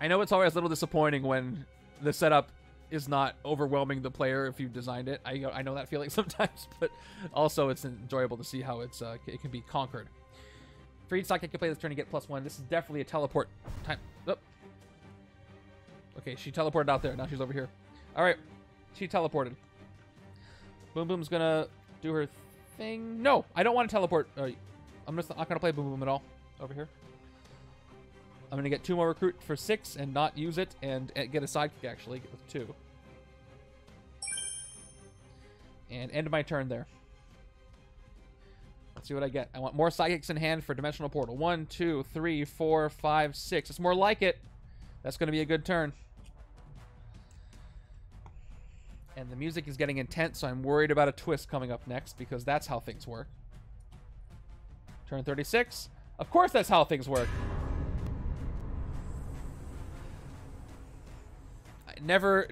I know it's always a little disappointing when the setup is not overwhelming the player if you've designed it. I know that feeling sometimes, but also it's enjoyable to see how it can be conquered. For each stock I can play this turn to get +1. This is definitely a teleport time. Oh. Okay, she teleported out there. Now she's over here. All right, she teleported. Boom Boom's gonna do her thing. No, I don't want to teleport. I'm just not going to play Boom Boom at all over here. I'm going to get 2 more recruit for 6 and not use it and get a sidekick, actually, with 2. And end my turn there. Let's see what I get. I want more sidekicks in hand for Dimensional Portal. 1, 2, 3, 4, 5, 6. It's more like it. That's going to be a good turn. And the music is getting intense, so I'm worried about a twist coming up next because that's how things work. Turn 36. Of course, that's how things work. The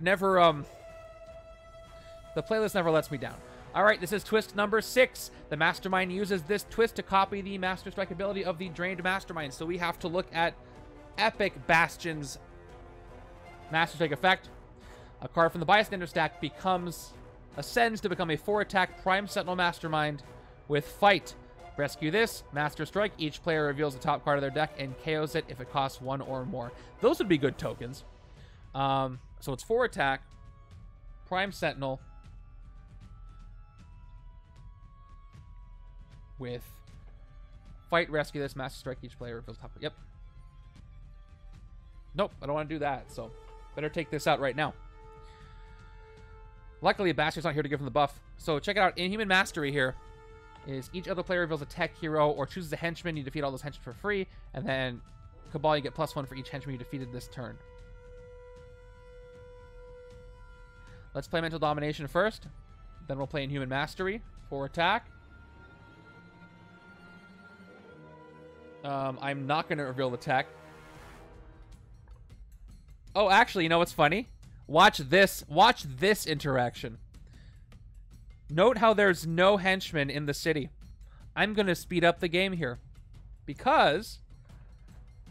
playlist never lets me down. All right, this is twist number 6. The Mastermind uses this twist to copy the Master Strike ability of the Drained Mastermind. So we have to look at Epic Bastion's Master Strike effect. A card from the Bystander stack ascends to become a 4-attack Prime Sentinel Mastermind with Fight. Rescue this, Master Strike. Each player reveals the top card of their deck and KOs it if it costs 1 or more. Those would be good tokens. So it's 4-attack, Prime Sentinel, with Fight, Rescue this, Master Strike. Each player reveals the top card. Yep. Nope, I don't want to do that, so better take this out right now. Luckily, Bastion's not here to give him the buff. So check it out. Inhuman Mastery here is each other player reveals a tech hero or chooses a henchman. You defeat all those henchmen for free. And then Cabal, you get +1 for each henchman you defeated this turn. Let's play Mental Domination first. Then we'll play Inhuman Mastery for attack. I'm not going to reveal the tech. Oh, actually, you know what's funny? Watch this. Watch this interaction. Note how there's no henchmen in the city. I'm going to speed up the game here because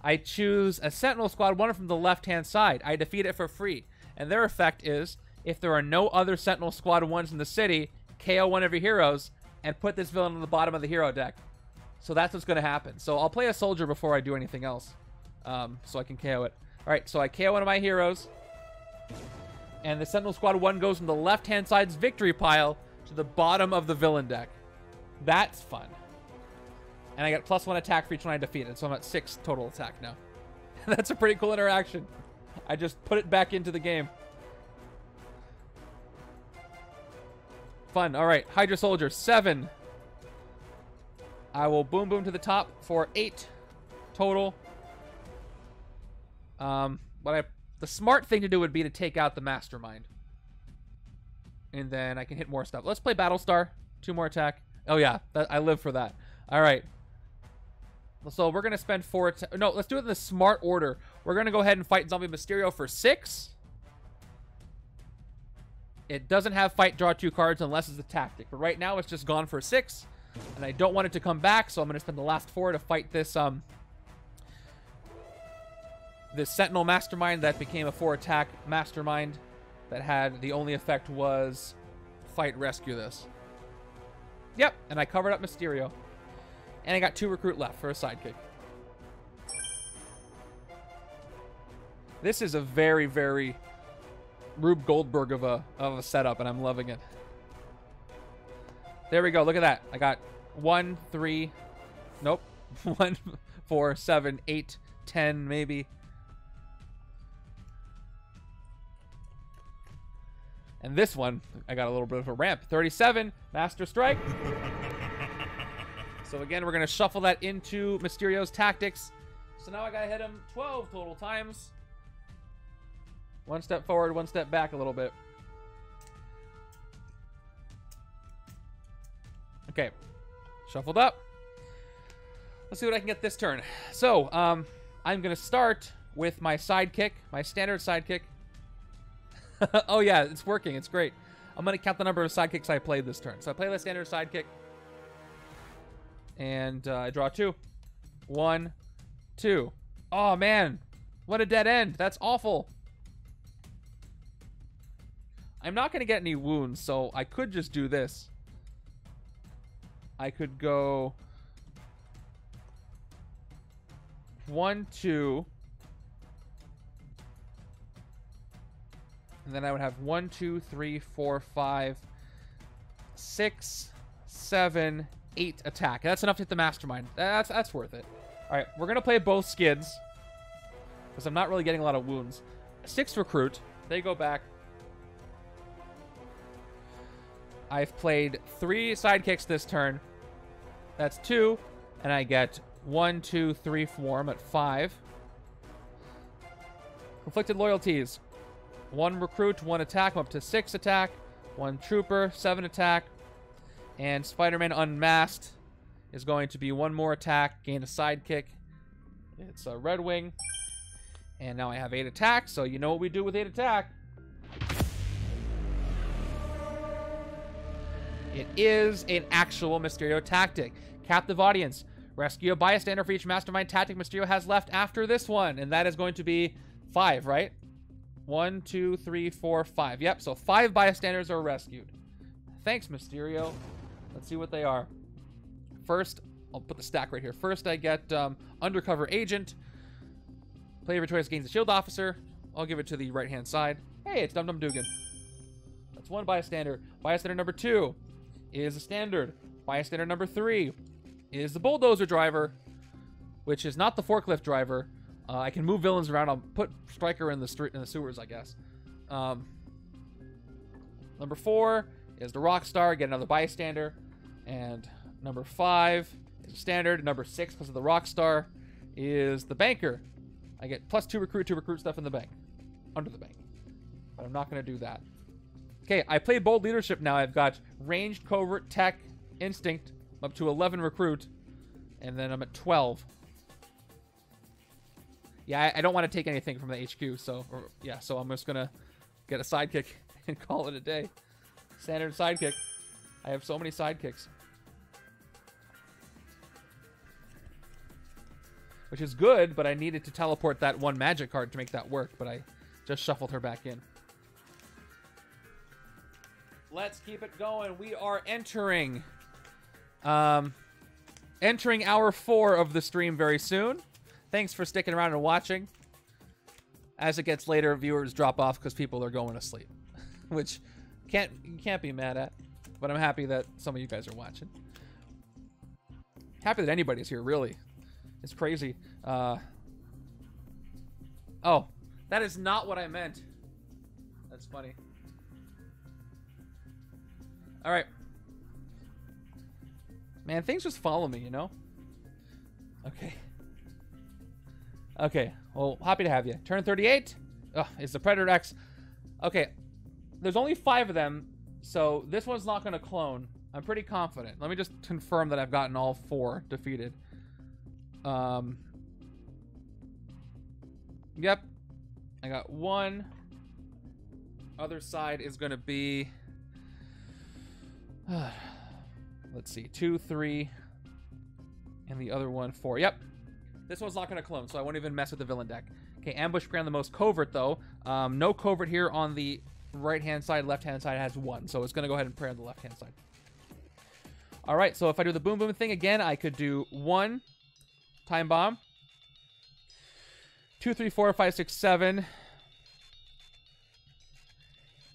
I choose a Sentinel Squad O*N*E* from the left-hand side. I defeat it for free. And their effect is, if there are no other Sentinel Squad O*N*Es in the city, KO one of your heroes and put this villain on the bottom of the hero deck. So that's what's going to happen. So I'll play a soldier before I do anything else, so I can KO it. All right, so I KO one of my heroes. And the Sentinel Squad O*N*E* goes from the left-hand side's victory pile to the bottom of the villain deck. That's fun. And I get +1 attack for each one I defeated, so I'm at 6 total attack now. That's a pretty cool interaction. I just put it back into the game. Fun. All right, Hydra Soldier, 7. I will Boom Boom to the top for 8 total. The smart thing to do would be to take out the Mastermind. And then I can hit more stuff. Let's play Battlestar. 2 more attack. Oh, yeah. I live for that. All right. So we're going to spend 4... No, let's do it in the smart order. We're going to go ahead and fight Zombie Mysterio for 6. It doesn't have fight, draw 2 cards unless it's a tactic. But right now, it's just gone for 6. And I don't want it to come back, so I'm going to spend the last 4 to fight this... The Sentinel Mastermind that became a 4-attack Mastermind that had the only effect was fight, rescue this. Yep, and I covered up Mysterio. And I got 2 recruit left for a sidekick. This is a very, very Rube Goldberg of a setup, and I'm loving it. There we go, look at that. I got 1, 4, 7, 8, 10 maybe. And this one, I got a little bit of a ramp. 37, Master Strike. So again, we're going to shuffle that into Mysterio's tactics. So now I got to hit him 12 total times. 1 step forward, 1 step back a little bit. Okay, shuffled up. Let's see what I can get this turn. So I'm going to start with my sidekick, my standard sidekick. Oh, yeah, it's working. It's great. I'm going to count the number of sidekicks I played this turn. So I play the standard sidekick. And I draw 2. 1, 2. Oh, man. What a dead end. That's awful. I'm not going to get any wounds, so I could just do this. I could go 1, 2... And then I would have 1, 2, 3, 4, 5, 6, 7, 8 attack. That's enough to hit the Mastermind. That's worth it. All right, we're going to play both skids because I'm not really getting a lot of wounds. 6 recruit. They go back. I've played 3 sidekicks this turn. That's 2. And I get 1, 2, 3, 4. I'm at 5. Conflicted loyalties. 1 recruit, 1 attack. I'm up to 6 attack. 1 trooper, 7 attack. And Spider-Man Unmasked is going to be 1 more attack, gain a sidekick. It's a Red Wing. And now I have 8 attacks, so you know what we do with 8 attack. It is an actual Mysterio tactic. Captive audience. Rescue a bystander for each mastermind tactic Mysterio has left after this one. And that is going to be 5, right? 1, 2, 3, 4, 5. Yep, so 5 bystanders are rescued. Thanks, Mysterio. Let's see what they are. First, I'll put the stack right here. First, I get Undercover Agent. Player of your choice gains a shield officer. I'll give it to the right-hand side. Hey, it's Dum Dum Dugan. That's one bystander. Bystander number 2 is a standard. Bystander number 3 is the bulldozer driver, which is not the forklift driver. I can move villains around. I'll put Stryker in the street in the sewers, I guess. Number 4 is the rock star. Get another bystander. And number 5 is standard. Number 6, because of the rock star, is the banker. I get plus 2 recruit stuff in the bank, under the bank. But I'm not going to do that. Okay, I play bold leadership now. I've got ranged, covert, tech, instinct, up to 11 recruit, and then I'm at 12. Yeah, I don't want to take anything from the HQ, so I'm just going to get a sidekick and call it a day. Standard sidekick. I have so many sidekicks. Which is good, but I needed to teleport that one magic card to make that work, but I just shuffled her back in. Let's keep it going. We are entering hour 4 of the stream very soon. Thanks for sticking around and watching. As it gets later, viewers drop off because people are going to sleep, which you can't be mad at, but I'm happy that some of you guys are watching. Happy that anybody's here, really. It's crazy. Oh, that is not what I meant. That's funny. All right. Man, things just follow me, you know? Okay. Okay. Well, happy to have you. Turn 38. Ugh, it's the Predator X. Okay. There's only 5 of them, so this one's not going to clone. I'm pretty confident. Let me just confirm that I've gotten all 4 defeated. Yep. I got 1. Other side is going to be... let's see. 2, 3. And the other one, 4. Yep. This one's not going to clone, so I won't even mess with the villain deck. Okay, ambush prey on the most covert, though. No covert here on the right-hand side. Left-hand side has 1, so it's going to go ahead and prey on the left-hand side. All right, so if I do the boom boom thing again, I could do 1... time bomb. 2, 3, 4, 5, 6, 7,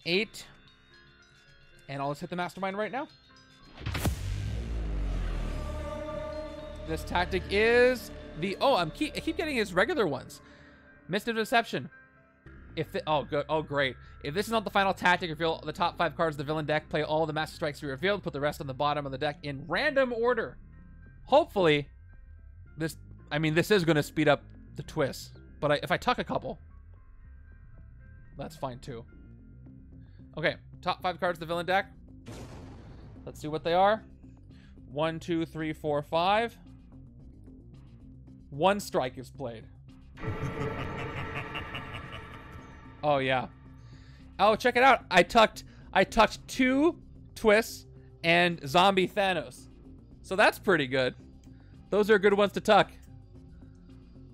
8. And I'll just hit the mastermind right now. This tactic is the... Oh, I keep getting his regular ones. Mystic Deception. Oh, good. Oh, great. If this is not the final tactic, reveal the top 5 cards of the villain deck. Play all the master strikes to be revealed. Put the rest on the bottom of the deck in random order. Hopefully... This is going to speed up the twist, but if I tuck a couple, that's fine too. Okay, top 5 cards of the villain deck. Let's see what they are. 1, 2, 3, 4, 5. 1 strike is played. Oh yeah. Oh, check it out. I tucked 2 twists and zombie Thanos. So that's pretty good. Those are good ones to tuck.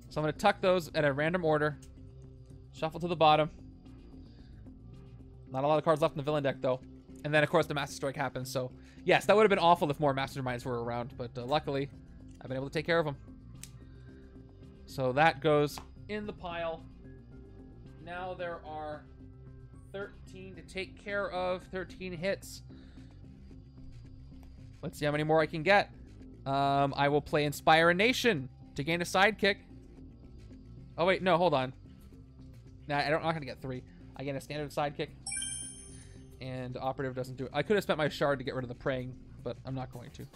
So I'm going to tuck those at a random order. Shuffle to the bottom. Not a lot of cards left in the villain deck, though. And then, of course, the Master Strike happens. So, yes, that would have been awful if more Masterminds were around. But luckily, I've been able to take care of them. So that goes in the pile. Now there are 13 to take care of. 13 hits. Let's see how many more I can get. I will play Inspire a Nation to gain a sidekick. Oh, wait, no, hold on. Nah, I'm not going to get 3. I gain a standard sidekick. And operative doesn't do it. I could have spent my shard to get rid of the praying, but I'm not going to.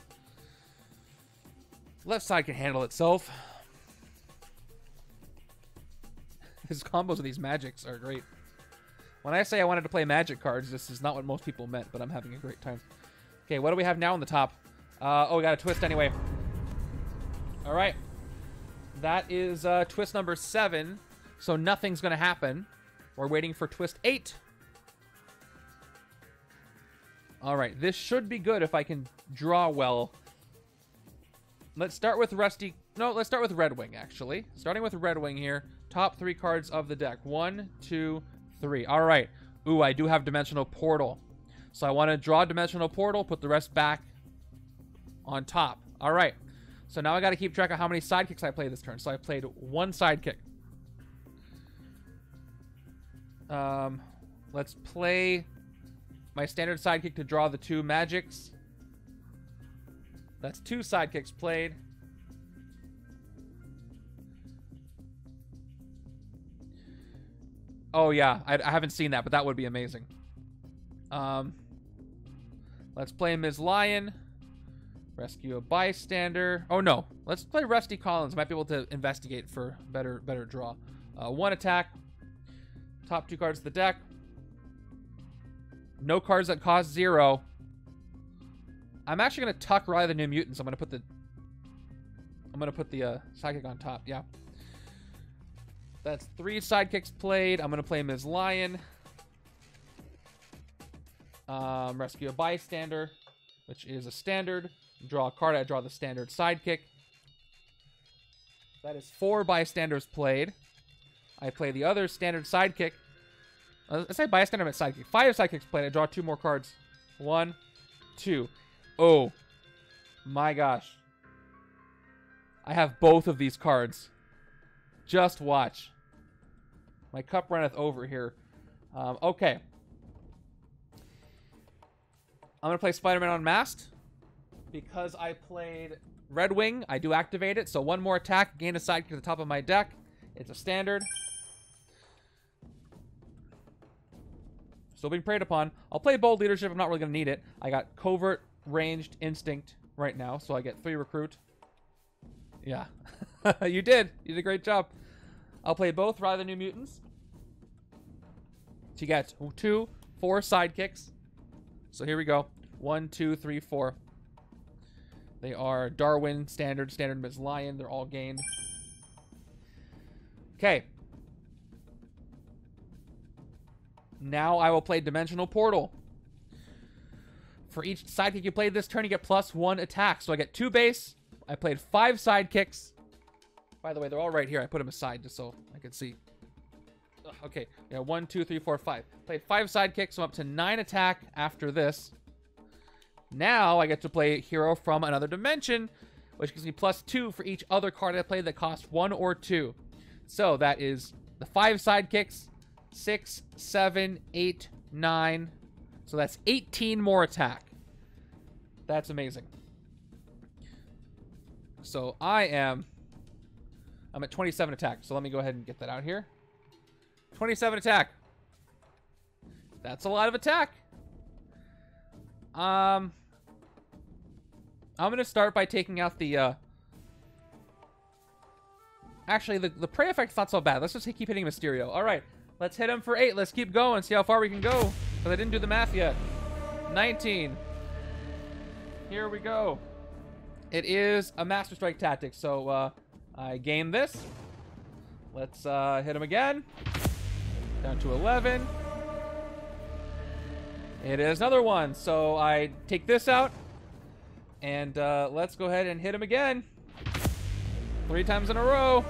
Left side can handle itself. His combos with these magics are great. When I say I wanted to play magic cards, this is not what most people meant, but I'm having a great time. Okay, what do we have now on the top? We got a twist anyway. All right. That is twist number 7. So nothing's going to happen. We're waiting for twist 8. All right, this should be good if I can draw well. Let's start with Rusty. No, let's start with Red Wing, actually. Starting with Red Wing here. Top three cards of the deck. 1, 2, 3. All right. Ooh, I do have Dimensional Portal. So I want to draw Dimensional Portal, put the rest back on top. All right. So now I got to keep track of how many sidekicks I play this turn. So I played one sidekick. Let's play my standard sidekick to draw the two magics. That's two sidekicks played. Oh, yeah. I haven't seen that, but that would be amazing. Let's play Ms. Lion. Rescue a bystander. Oh, no. Let's play Rusty Collins. Might be able to investigate for better draw. One attack. Top two cards of the deck. No cards that cost 0. I'm actually going to tuck Riley the New Mutants. I'm going to put the sidekick on top. Yeah. That's three sidekicks played. I'm going to play Ms. Lion. Rescue a bystander, which is a standard. Draw a card. I draw the standard sidekick. That is 4 bystanders played. I play the other standard sidekick. Let's say bystander and sidekick. 5 sidekicks played. I draw 2 more cards. 1, 2. Oh, my gosh. I have both of these cards. Just watch. My cup runneth over here. Okay. I'm going to play Spider-Man Unmasked. Because I played Red Wing, I do activate it. So one more attack, gain a sidekick to the top of my deck. It's a standard. Still being preyed upon. I'll play Bold Leadership. I'm not really going to need it. I got Covert, Ranged, Instinct right now. So I get 3 Recruit. Yeah. You did. You did a great job. I'll play both Rise of the New Mutants. She gets 2, 4 sidekicks. So here we go. 1, 2, 3, 4. They are Darwin, Standard, Standard, Ms. Lion. They're all gained. Okay. Now I will play Dimensional Portal. For each sidekick you play this turn, you get +1 attack. So I get 2 base. I played 5 sidekicks. By the way, they're all right here. I put them aside just so I could see. Ugh, okay, yeah, 1, 2, 3, 4, 5. Played 5 sidekicks, so I'm up to 9 attack after this. Now I get to play Hero from Another Dimension, which gives me +2 for each other card I play that costs 1 or 2. So that is the 5 sidekicks, 6, 7, 8, 9. So that's 18 more attack. That's amazing. So I'm at 27 attack, so let me go ahead and get that out here. 27 attack. That's a lot of attack. I'm going to start by taking out the... Actually, the prey effect's not so bad. Let's just keep hitting Mysterio. All right, let's hit him for 8. Let's keep going, see how far we can go. Because I didn't do the math yet. 19. Here we go. It is a Master Strike tactic, so... I game this. Let's hit him again. Down to 11. It is another one. So I take this out. And let's go ahead and hit him again. 3 times in a row.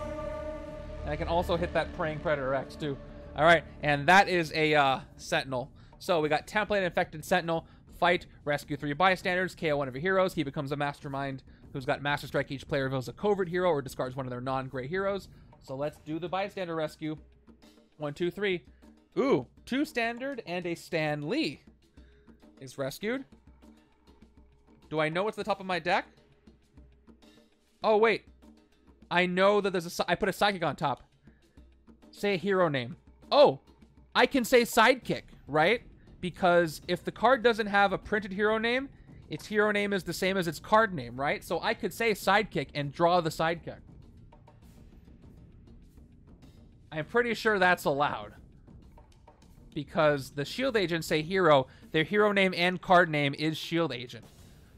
And I can also hit that Praying Predator X too. All right. And that is a Sentinel. So we got Template Infected Sentinel. Fight. Rescue 3 bystanders. KO 1 of your heroes. He becomes a Mastermind who's got Master Strike. Each player reveals a covert hero or discards one of their non-gray heroes. So let's do the bystander rescue. 1, 2, 3. Ooh, 2 standard and a Stan Lee is rescued. Do I know what's at the top of my deck? Oh, wait. I know that there's I put a sidekick on top. Say a hero name. Oh, I can say sidekick, right? Because if the card doesn't have a printed hero name, its hero name is the same as its card name, right? So I could say sidekick and draw the sidekick. I'm pretty sure that's allowed. Because the shield agents say hero. Their hero name and card name is shield agent.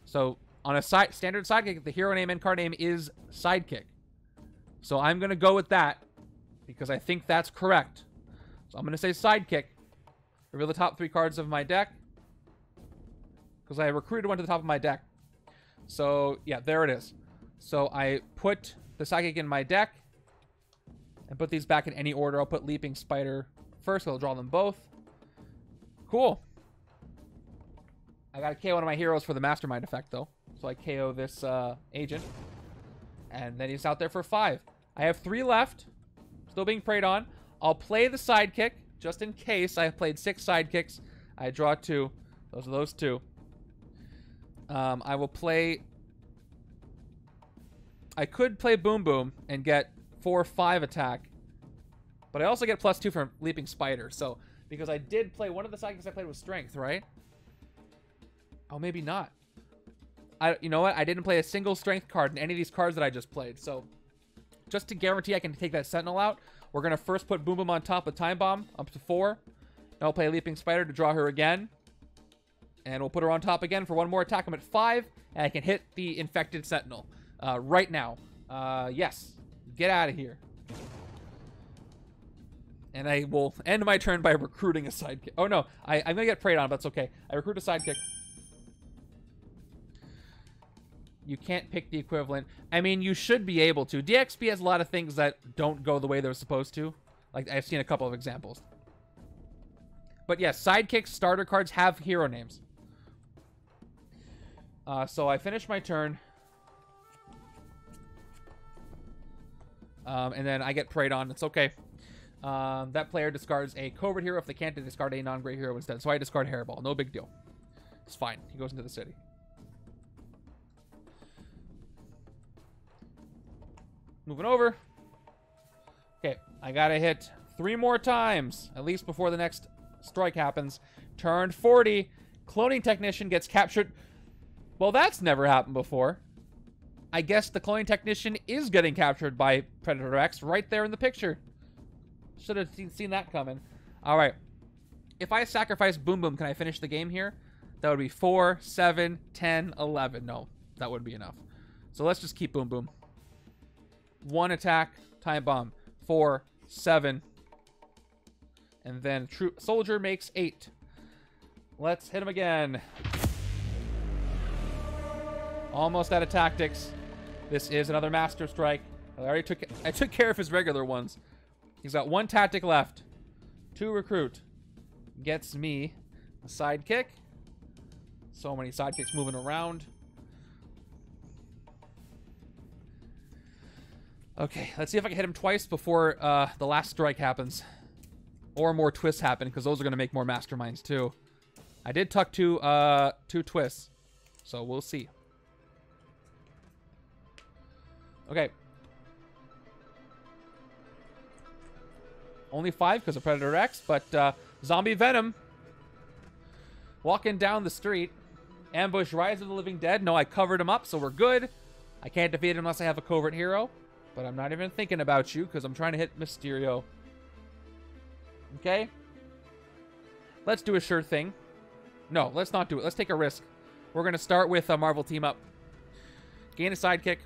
So on a standard sidekick, the hero name and card name is sidekick. So I'm going to go with that. Because I think that's correct. So I'm going to say sidekick. Reveal the top 3 cards of my deck. because I recruited one to the top of my deck. So yeah, there it is. So I put the psychic in my deck and put these back in any order. I'll put Leaping Spider first. I'll draw them both. Cool. I gotta KO one of my heroes for the Mastermind effect though. So I KO this agent. And then he's out there for 5. I have 3 left. Still being preyed on. I'll play the sidekick just in case. I have played 6 sidekicks. I draw 2. Those are those 2. I will play... I could play Boom Boom and get 4-5 attack. But I also get +2 from Leaping Spider. So, because I did play... One of the sidekicks I played was Strength, right? Oh, maybe not. You know what? I didn't play a single Strength card in any of these cards that I just played. So, just to guarantee I can take that Sentinel out, we're going to first put Boom Boom on top with Time Bomb, up to 4. And I'll play Leaping Spider to draw her again. And we'll put her on top again for 1 more attack. I'm at 5, and I can hit the infected Sentinel right now. Yes, get out of here. And I will end my turn by recruiting a sidekick. Oh no, I'm gonna get preyed on, but it's okay. I recruit a sidekick. You can't pick the equivalent. I mean, you should be able to. DXP has a lot of things that don't go the way they're supposed to. Like, I've seen a couple of examples. But yes, sidekicks, starter cards have hero names. So I finish my turn. And then I get preyed on. It's okay. That player discards a covert hero. If they can't, they discard a non-great hero instead. So I discard Hairball. No big deal. It's fine. He goes into the city. Moving over. Okay. I got to hit 3 more times. At least before the next strike happens. Turn 40. Cloning Technician gets captured. Well, that's never happened before. I guess the Cloning Technician is getting captured by Predator X right there in the picture. Should have seen that coming. All right. If I sacrifice Boom Boom, can I finish the game here? That would be 4, 7, 10, 11. No, that wouldn't be enough. So let's just keep Boom Boom. 1 attack, Time Bomb. 4, 7. And then Troop Soldier makes 8. Let's hit him again. Almost out of tactics. This is another Master Strike. I took care of his regular ones. He's got 1 tactic left. 2 recruit. Gets me a sidekick. So many sidekicks moving around. Okay, let's see if I can hit him twice before the last strike happens. Or more twists happen, because those are going to make more masterminds too. I did tuck two twists. So we'll see. Okay. Only 5 because of Predator X, but Zombie Venom walking down the street. Ambush Rise of the Living Dead. No, I covered him up, so we're good. I can't defeat him unless I have a covert hero, but I'm not even thinking about you because I'm trying to hit Mysterio. Okay. Let's do a sure thing. No, let's not do it. Let's take a risk. We're going to start with a Marvel team up. Gain a sidekick.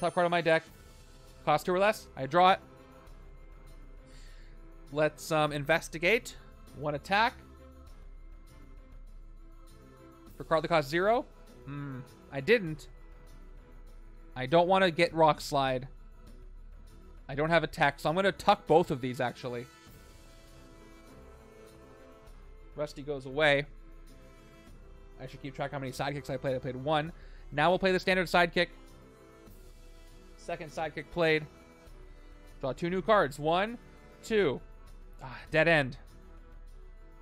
Top card on my deck. Cost 2 or less. I draw it. Let's investigate. 1 attack. For a card that costs 0. I didn't. I don't want to get Rock Slide. I don't have attack, so I'm going to tuck both of these, actually. Rusty goes away. I should keep track how many sidekicks I played. I played 1. Now we'll play the standard sidekick. Second sidekick played. Draw 2 new cards. 1, 2. Ah, dead end.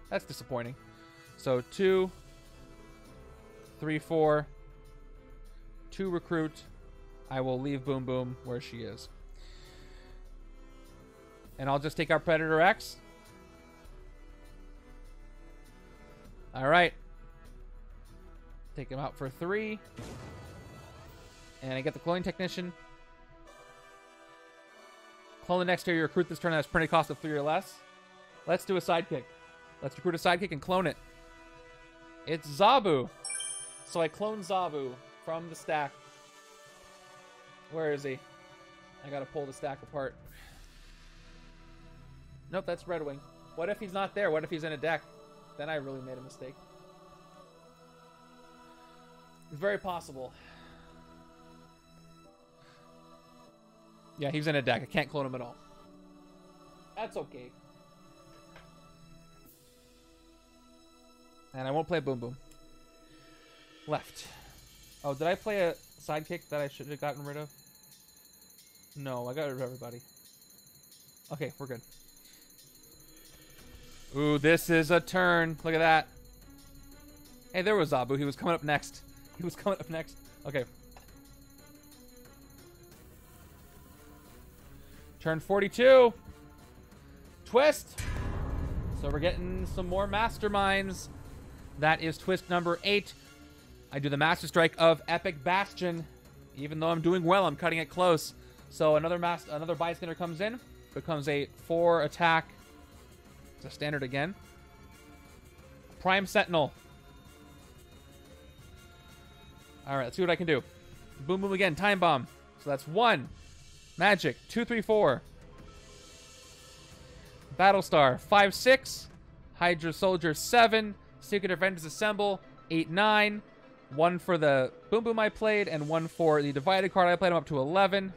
That's disappointing. So 2, 3, 4. 2 recruit. I will leave Boom Boom where she is. And I'll just take our Predator X. All right. Take him out for 3. And I get the Cloning Technician. Clone the next hero you recruit this turn that has printed cost of 3 or less. Let's do a sidekick. Let's recruit a sidekick and clone it. It's Zabu. So I clone Zabu from the stack. Where is he? I gotta pull the stack apart. Nope, that's Red Wing. What if he's not there? What if he's in a deck? Then I really made a mistake. Very possible. Yeah, he was in a deck. I can't clone him at all. That's okay. And I won't play Boom Boom. Left. Oh, did I play a sidekick that I should have gotten rid of? No, I got rid of everybody. Okay, we're good. Ooh, this is a turn. Look at that. Hey, there was Zabu. He was coming up next. He was coming up next. Okay. Turn 42. Twist. So we're getting some more masterminds. That is twist number 8. I do the Master Strike of Epic Bastion. Even though I'm doing well, I'm cutting it close. So another bystander comes in. Becomes a 4 attack. It's a standard again. Prime Sentinel. Alright, let's see what I can do. Boom, boom again. Time Bomb. So that's 1. Magic. 2, 3, 4. Battlestar. 5, 6. Hydra Soldier. 7. Secret Avengers Assemble. 8, 9. 1 for the Boom Boom I played, and 1 for the Divided card I played. I'm up to 11.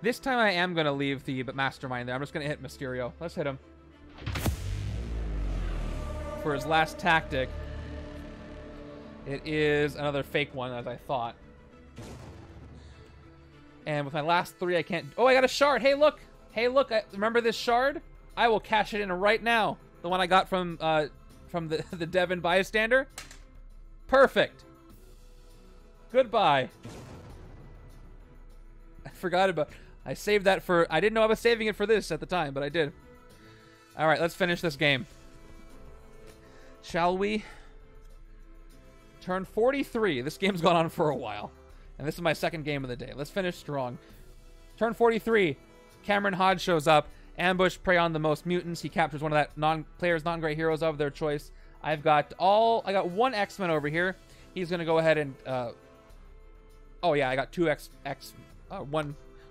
This time I am going to leave the Mastermind there. I'm just going to hit Mysterio. Let's hit him. For his last tactic. It is another fake one, as I thought. And with my last 3, I can't... Oh, I got a shard. Hey, look. Hey, look. Remember this shard? I will cash it in right now. The one I got from the Devon bystander. Perfect. Goodbye. I forgot about... I saved that for... I didn't know I was saving it for this at the time, but I did. All right, let's finish this game. Shall we? Turn 43. This game's gone on for a while. And this is my second game of the day. Let's finish strong. Turn 43. Cameron Hodge shows up. Ambush, prey on the most mutants. He captures one of that non-gray heroes of their choice. I got 1 X-Men over here. He's going to go ahead and... oh, yeah, I got 2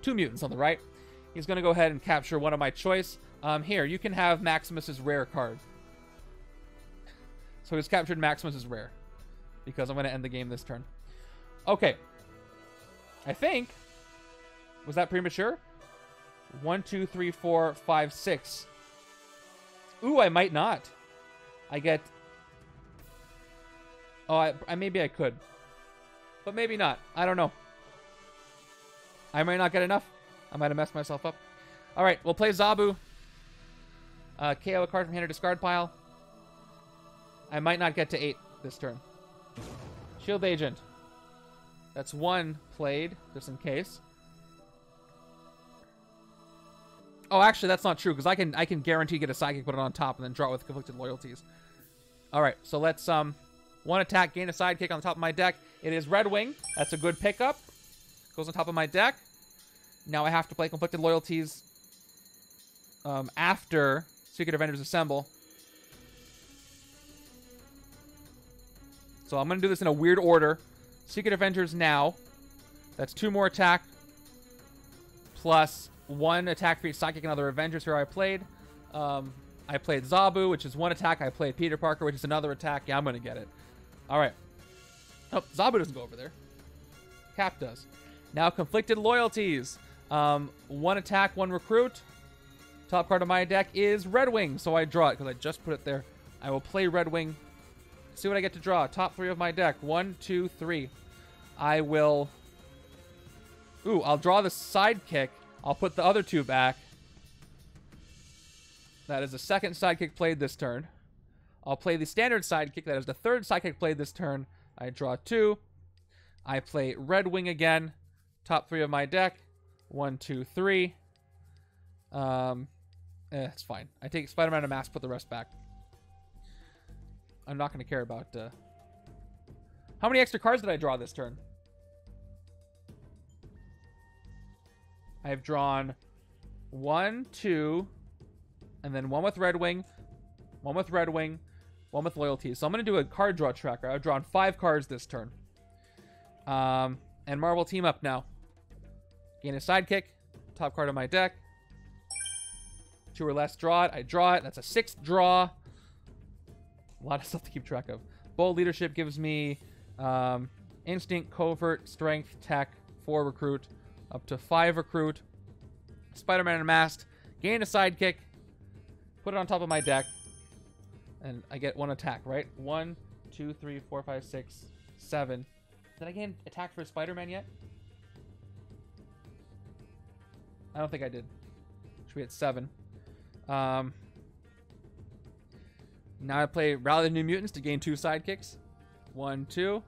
two mutants on the right. He's going to go ahead and capture one of my choice. Here, you can have Maximus's rare card. So he's captured Maximus's rare. Because I'm going to end the game this turn. Okay. I think. Was that premature? 1, 2, 3, 4, 5, 6. Ooh, I might not. I get... Oh, maybe I could. But maybe not. I don't know. I might not get enough. I might have messed myself up. All right, we'll play Zabu. KO a card from hand or discard pile. I might not get to 8 this turn. Shield Agent. That's 1 played, just in case. Oh, actually, that's not true, because I can guarantee get a Psychic, put it on top, and then draw it with Conflicted Loyalties. All right, so let's... 1 attack, gain a Sidekick on the top of my deck. It is Red Wing. That's a good pickup. Goes on top of my deck. Now I have to play Conflicted Loyalties after Secret Avengers Assemble. So I'm going to do this in a weird order. Secret Avengers now. That's 2 more attack. Plus 1 attack for each Psychic and other Avengers hero I played. I played Zabu, which is 1 attack. I played Peter Parker, which is another attack. Yeah, I'm going to get it. All right. Oh, Zabu doesn't go over there. Cap does. Now Conflicted Loyalties. 1 attack, 1 recruit. Top card of my deck is Red Wing. So I draw it because I just put it there. I will play Red Wing. See what I get to draw. Top 3 of my deck. 1, 2, 3. I will... Ooh, I'll draw the sidekick. I'll put the other 2 back. That is the second sidekick played this turn. I'll play the standard sidekick. That is the third sidekick played this turn. I draw 2. I play Red Wing again. Top 3 of my deck. 1, 2, 3. It's fine. I take Spider-Man and Mask, put the rest back. I'm not going to care about... How many extra cards did I draw this turn? I have drawn 1, 2, and then 1 with Red Wing, 1 with Red Wing, 1 with Loyalty. So I'm going to do a card draw tracker. I've drawn 5 cards this turn. And Marvel team up now. Gain a sidekick. Top card of my deck. Two or less, draw it. I draw it. That's a sixth draw. A lot of stuff to keep track of. Bold leadership gives me instinct, covert, strength, tech, 4 recruit, up to 5 recruit. Spider-Man unmasked. Gain a sidekick. Put it on top of my deck. And I get 1 attack, right? 1, 2, 3, 4, 5, 6, 7. Did I gain attack for Spider-Man yet? I don't think I did. Should be at 7. Now I play Rally the New Mutants to gain 2 sidekicks. 1, 2.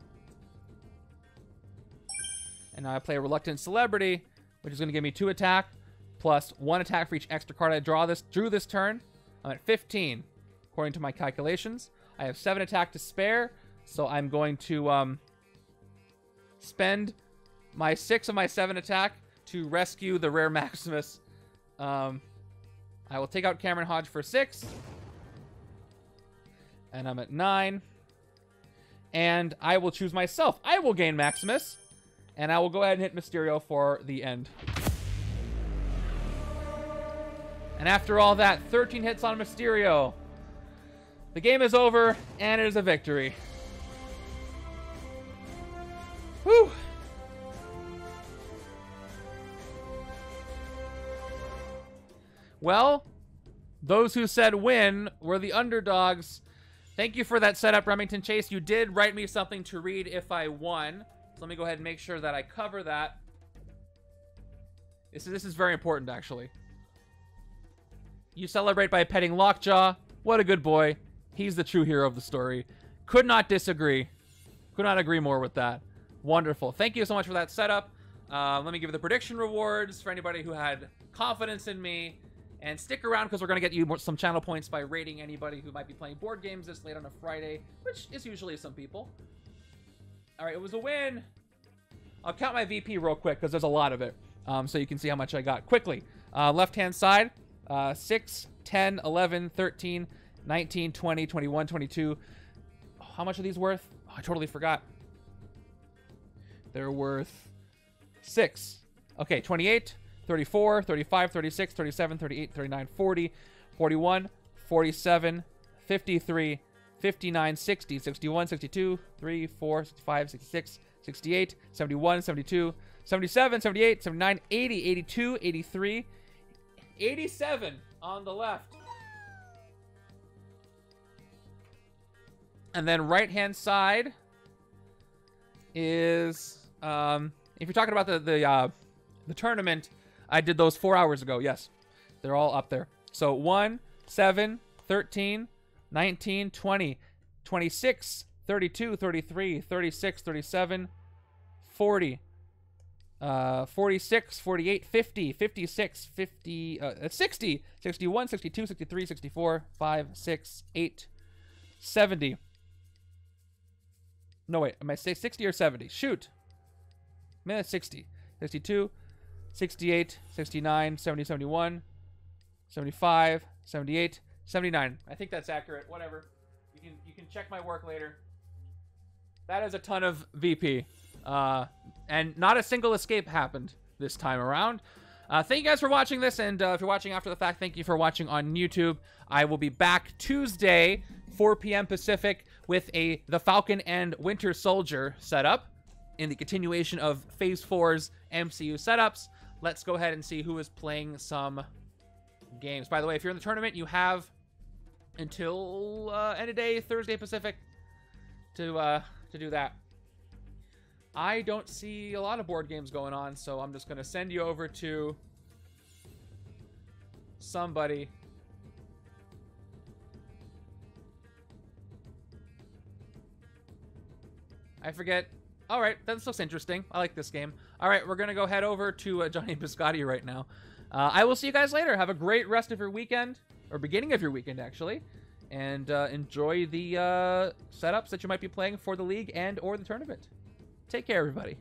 And now I play Reluctant Celebrity, which is going to give me 2 attack, plus 1 attack for each extra card I drew this turn. I'm at 15, according to my calculations. I have 7 attack to spare, so I'm going to spend my 6 of my 7 attack to rescue the rare Maximus. I will take out Cameron Hodge for 6. And I'm at 9. And I will choose myself. I will gain Maximus. And I will go ahead and hit Mysterio for the end. And after all that, 13 hits on Mysterio. The game is over, and it is a victory. Whew. Well, those who said win were the underdogs. Thank you for that setup, Remington Chase. You did write me something to read if I won. So let me go ahead and make sure that I cover that. This is very important, actually. You celebrate by petting Lockjaw. What a good boy. He's the true hero of the story. Could not disagree. Could not agree more with that. Wonderful. Thank you so much for that setup. Let me give you the prediction rewards for anybody who had confidence in me. And stick around because we're going to get you some channel points by rating anybody who might be playing board games this late on a Friday, which is usually some people. All right, it was a win. I'll count my VP real quick because there's a lot of it. So you can see how much I got quickly. Left-hand side, 6, 10, 11, 13, 19, 20, 21, 22. Oh, how much are these worth? Oh, I totally forgot. They're worth 6. Okay, 28. 34, 35, 36, 37, 38, 39, 40, 41, 47, 53, 59, 60, 61, 62, 3, 4, 65, 66, 68, 71, 72, 77, 78, 79, 80, 82, 83, 87 on the left. And then right-hand side is, if you're talking about the tournament, I did those 4 hours ago. Yes, they're all up there. So 1, 7, 13, 19, 20, 26, 32, 33, 36, 37, 40, 46, 48, 50, 56, 60, 61, 62, 63, 64, 5, 6, 8, 70. No, wait, am I saying 60 or 70? Shoot. Man, 60, 62, 68, 69, 70, 71, 75, 78, 79. I think that's accurate. Whatever. You can check my work later. That is a ton of VP. And not a single escape happened this time around. Thank you guys for watching this. And if you're watching after the fact, thank you for watching on YouTube. I will be back Tuesday, 4 p.m. Pacific, with the Falcon and Winter Soldier setup in the continuation of Phase 4's MCU setups. Let's go ahead and see who is playing some games. By the way, if you're in the tournament, you have until end of day Thursday Pacific to do that. I don't see a lot of board games going on, so I'm just going to send you over to somebody. I forget. All right, that looks interesting. I like this game. All right, we're going to go head over to Johnny Biscotti right now. I will see you guys later. Have a great rest of your weekend, or beginning of your weekend, actually. And enjoy the setups that you might be playing for the league and or the tournament. Take care, everybody.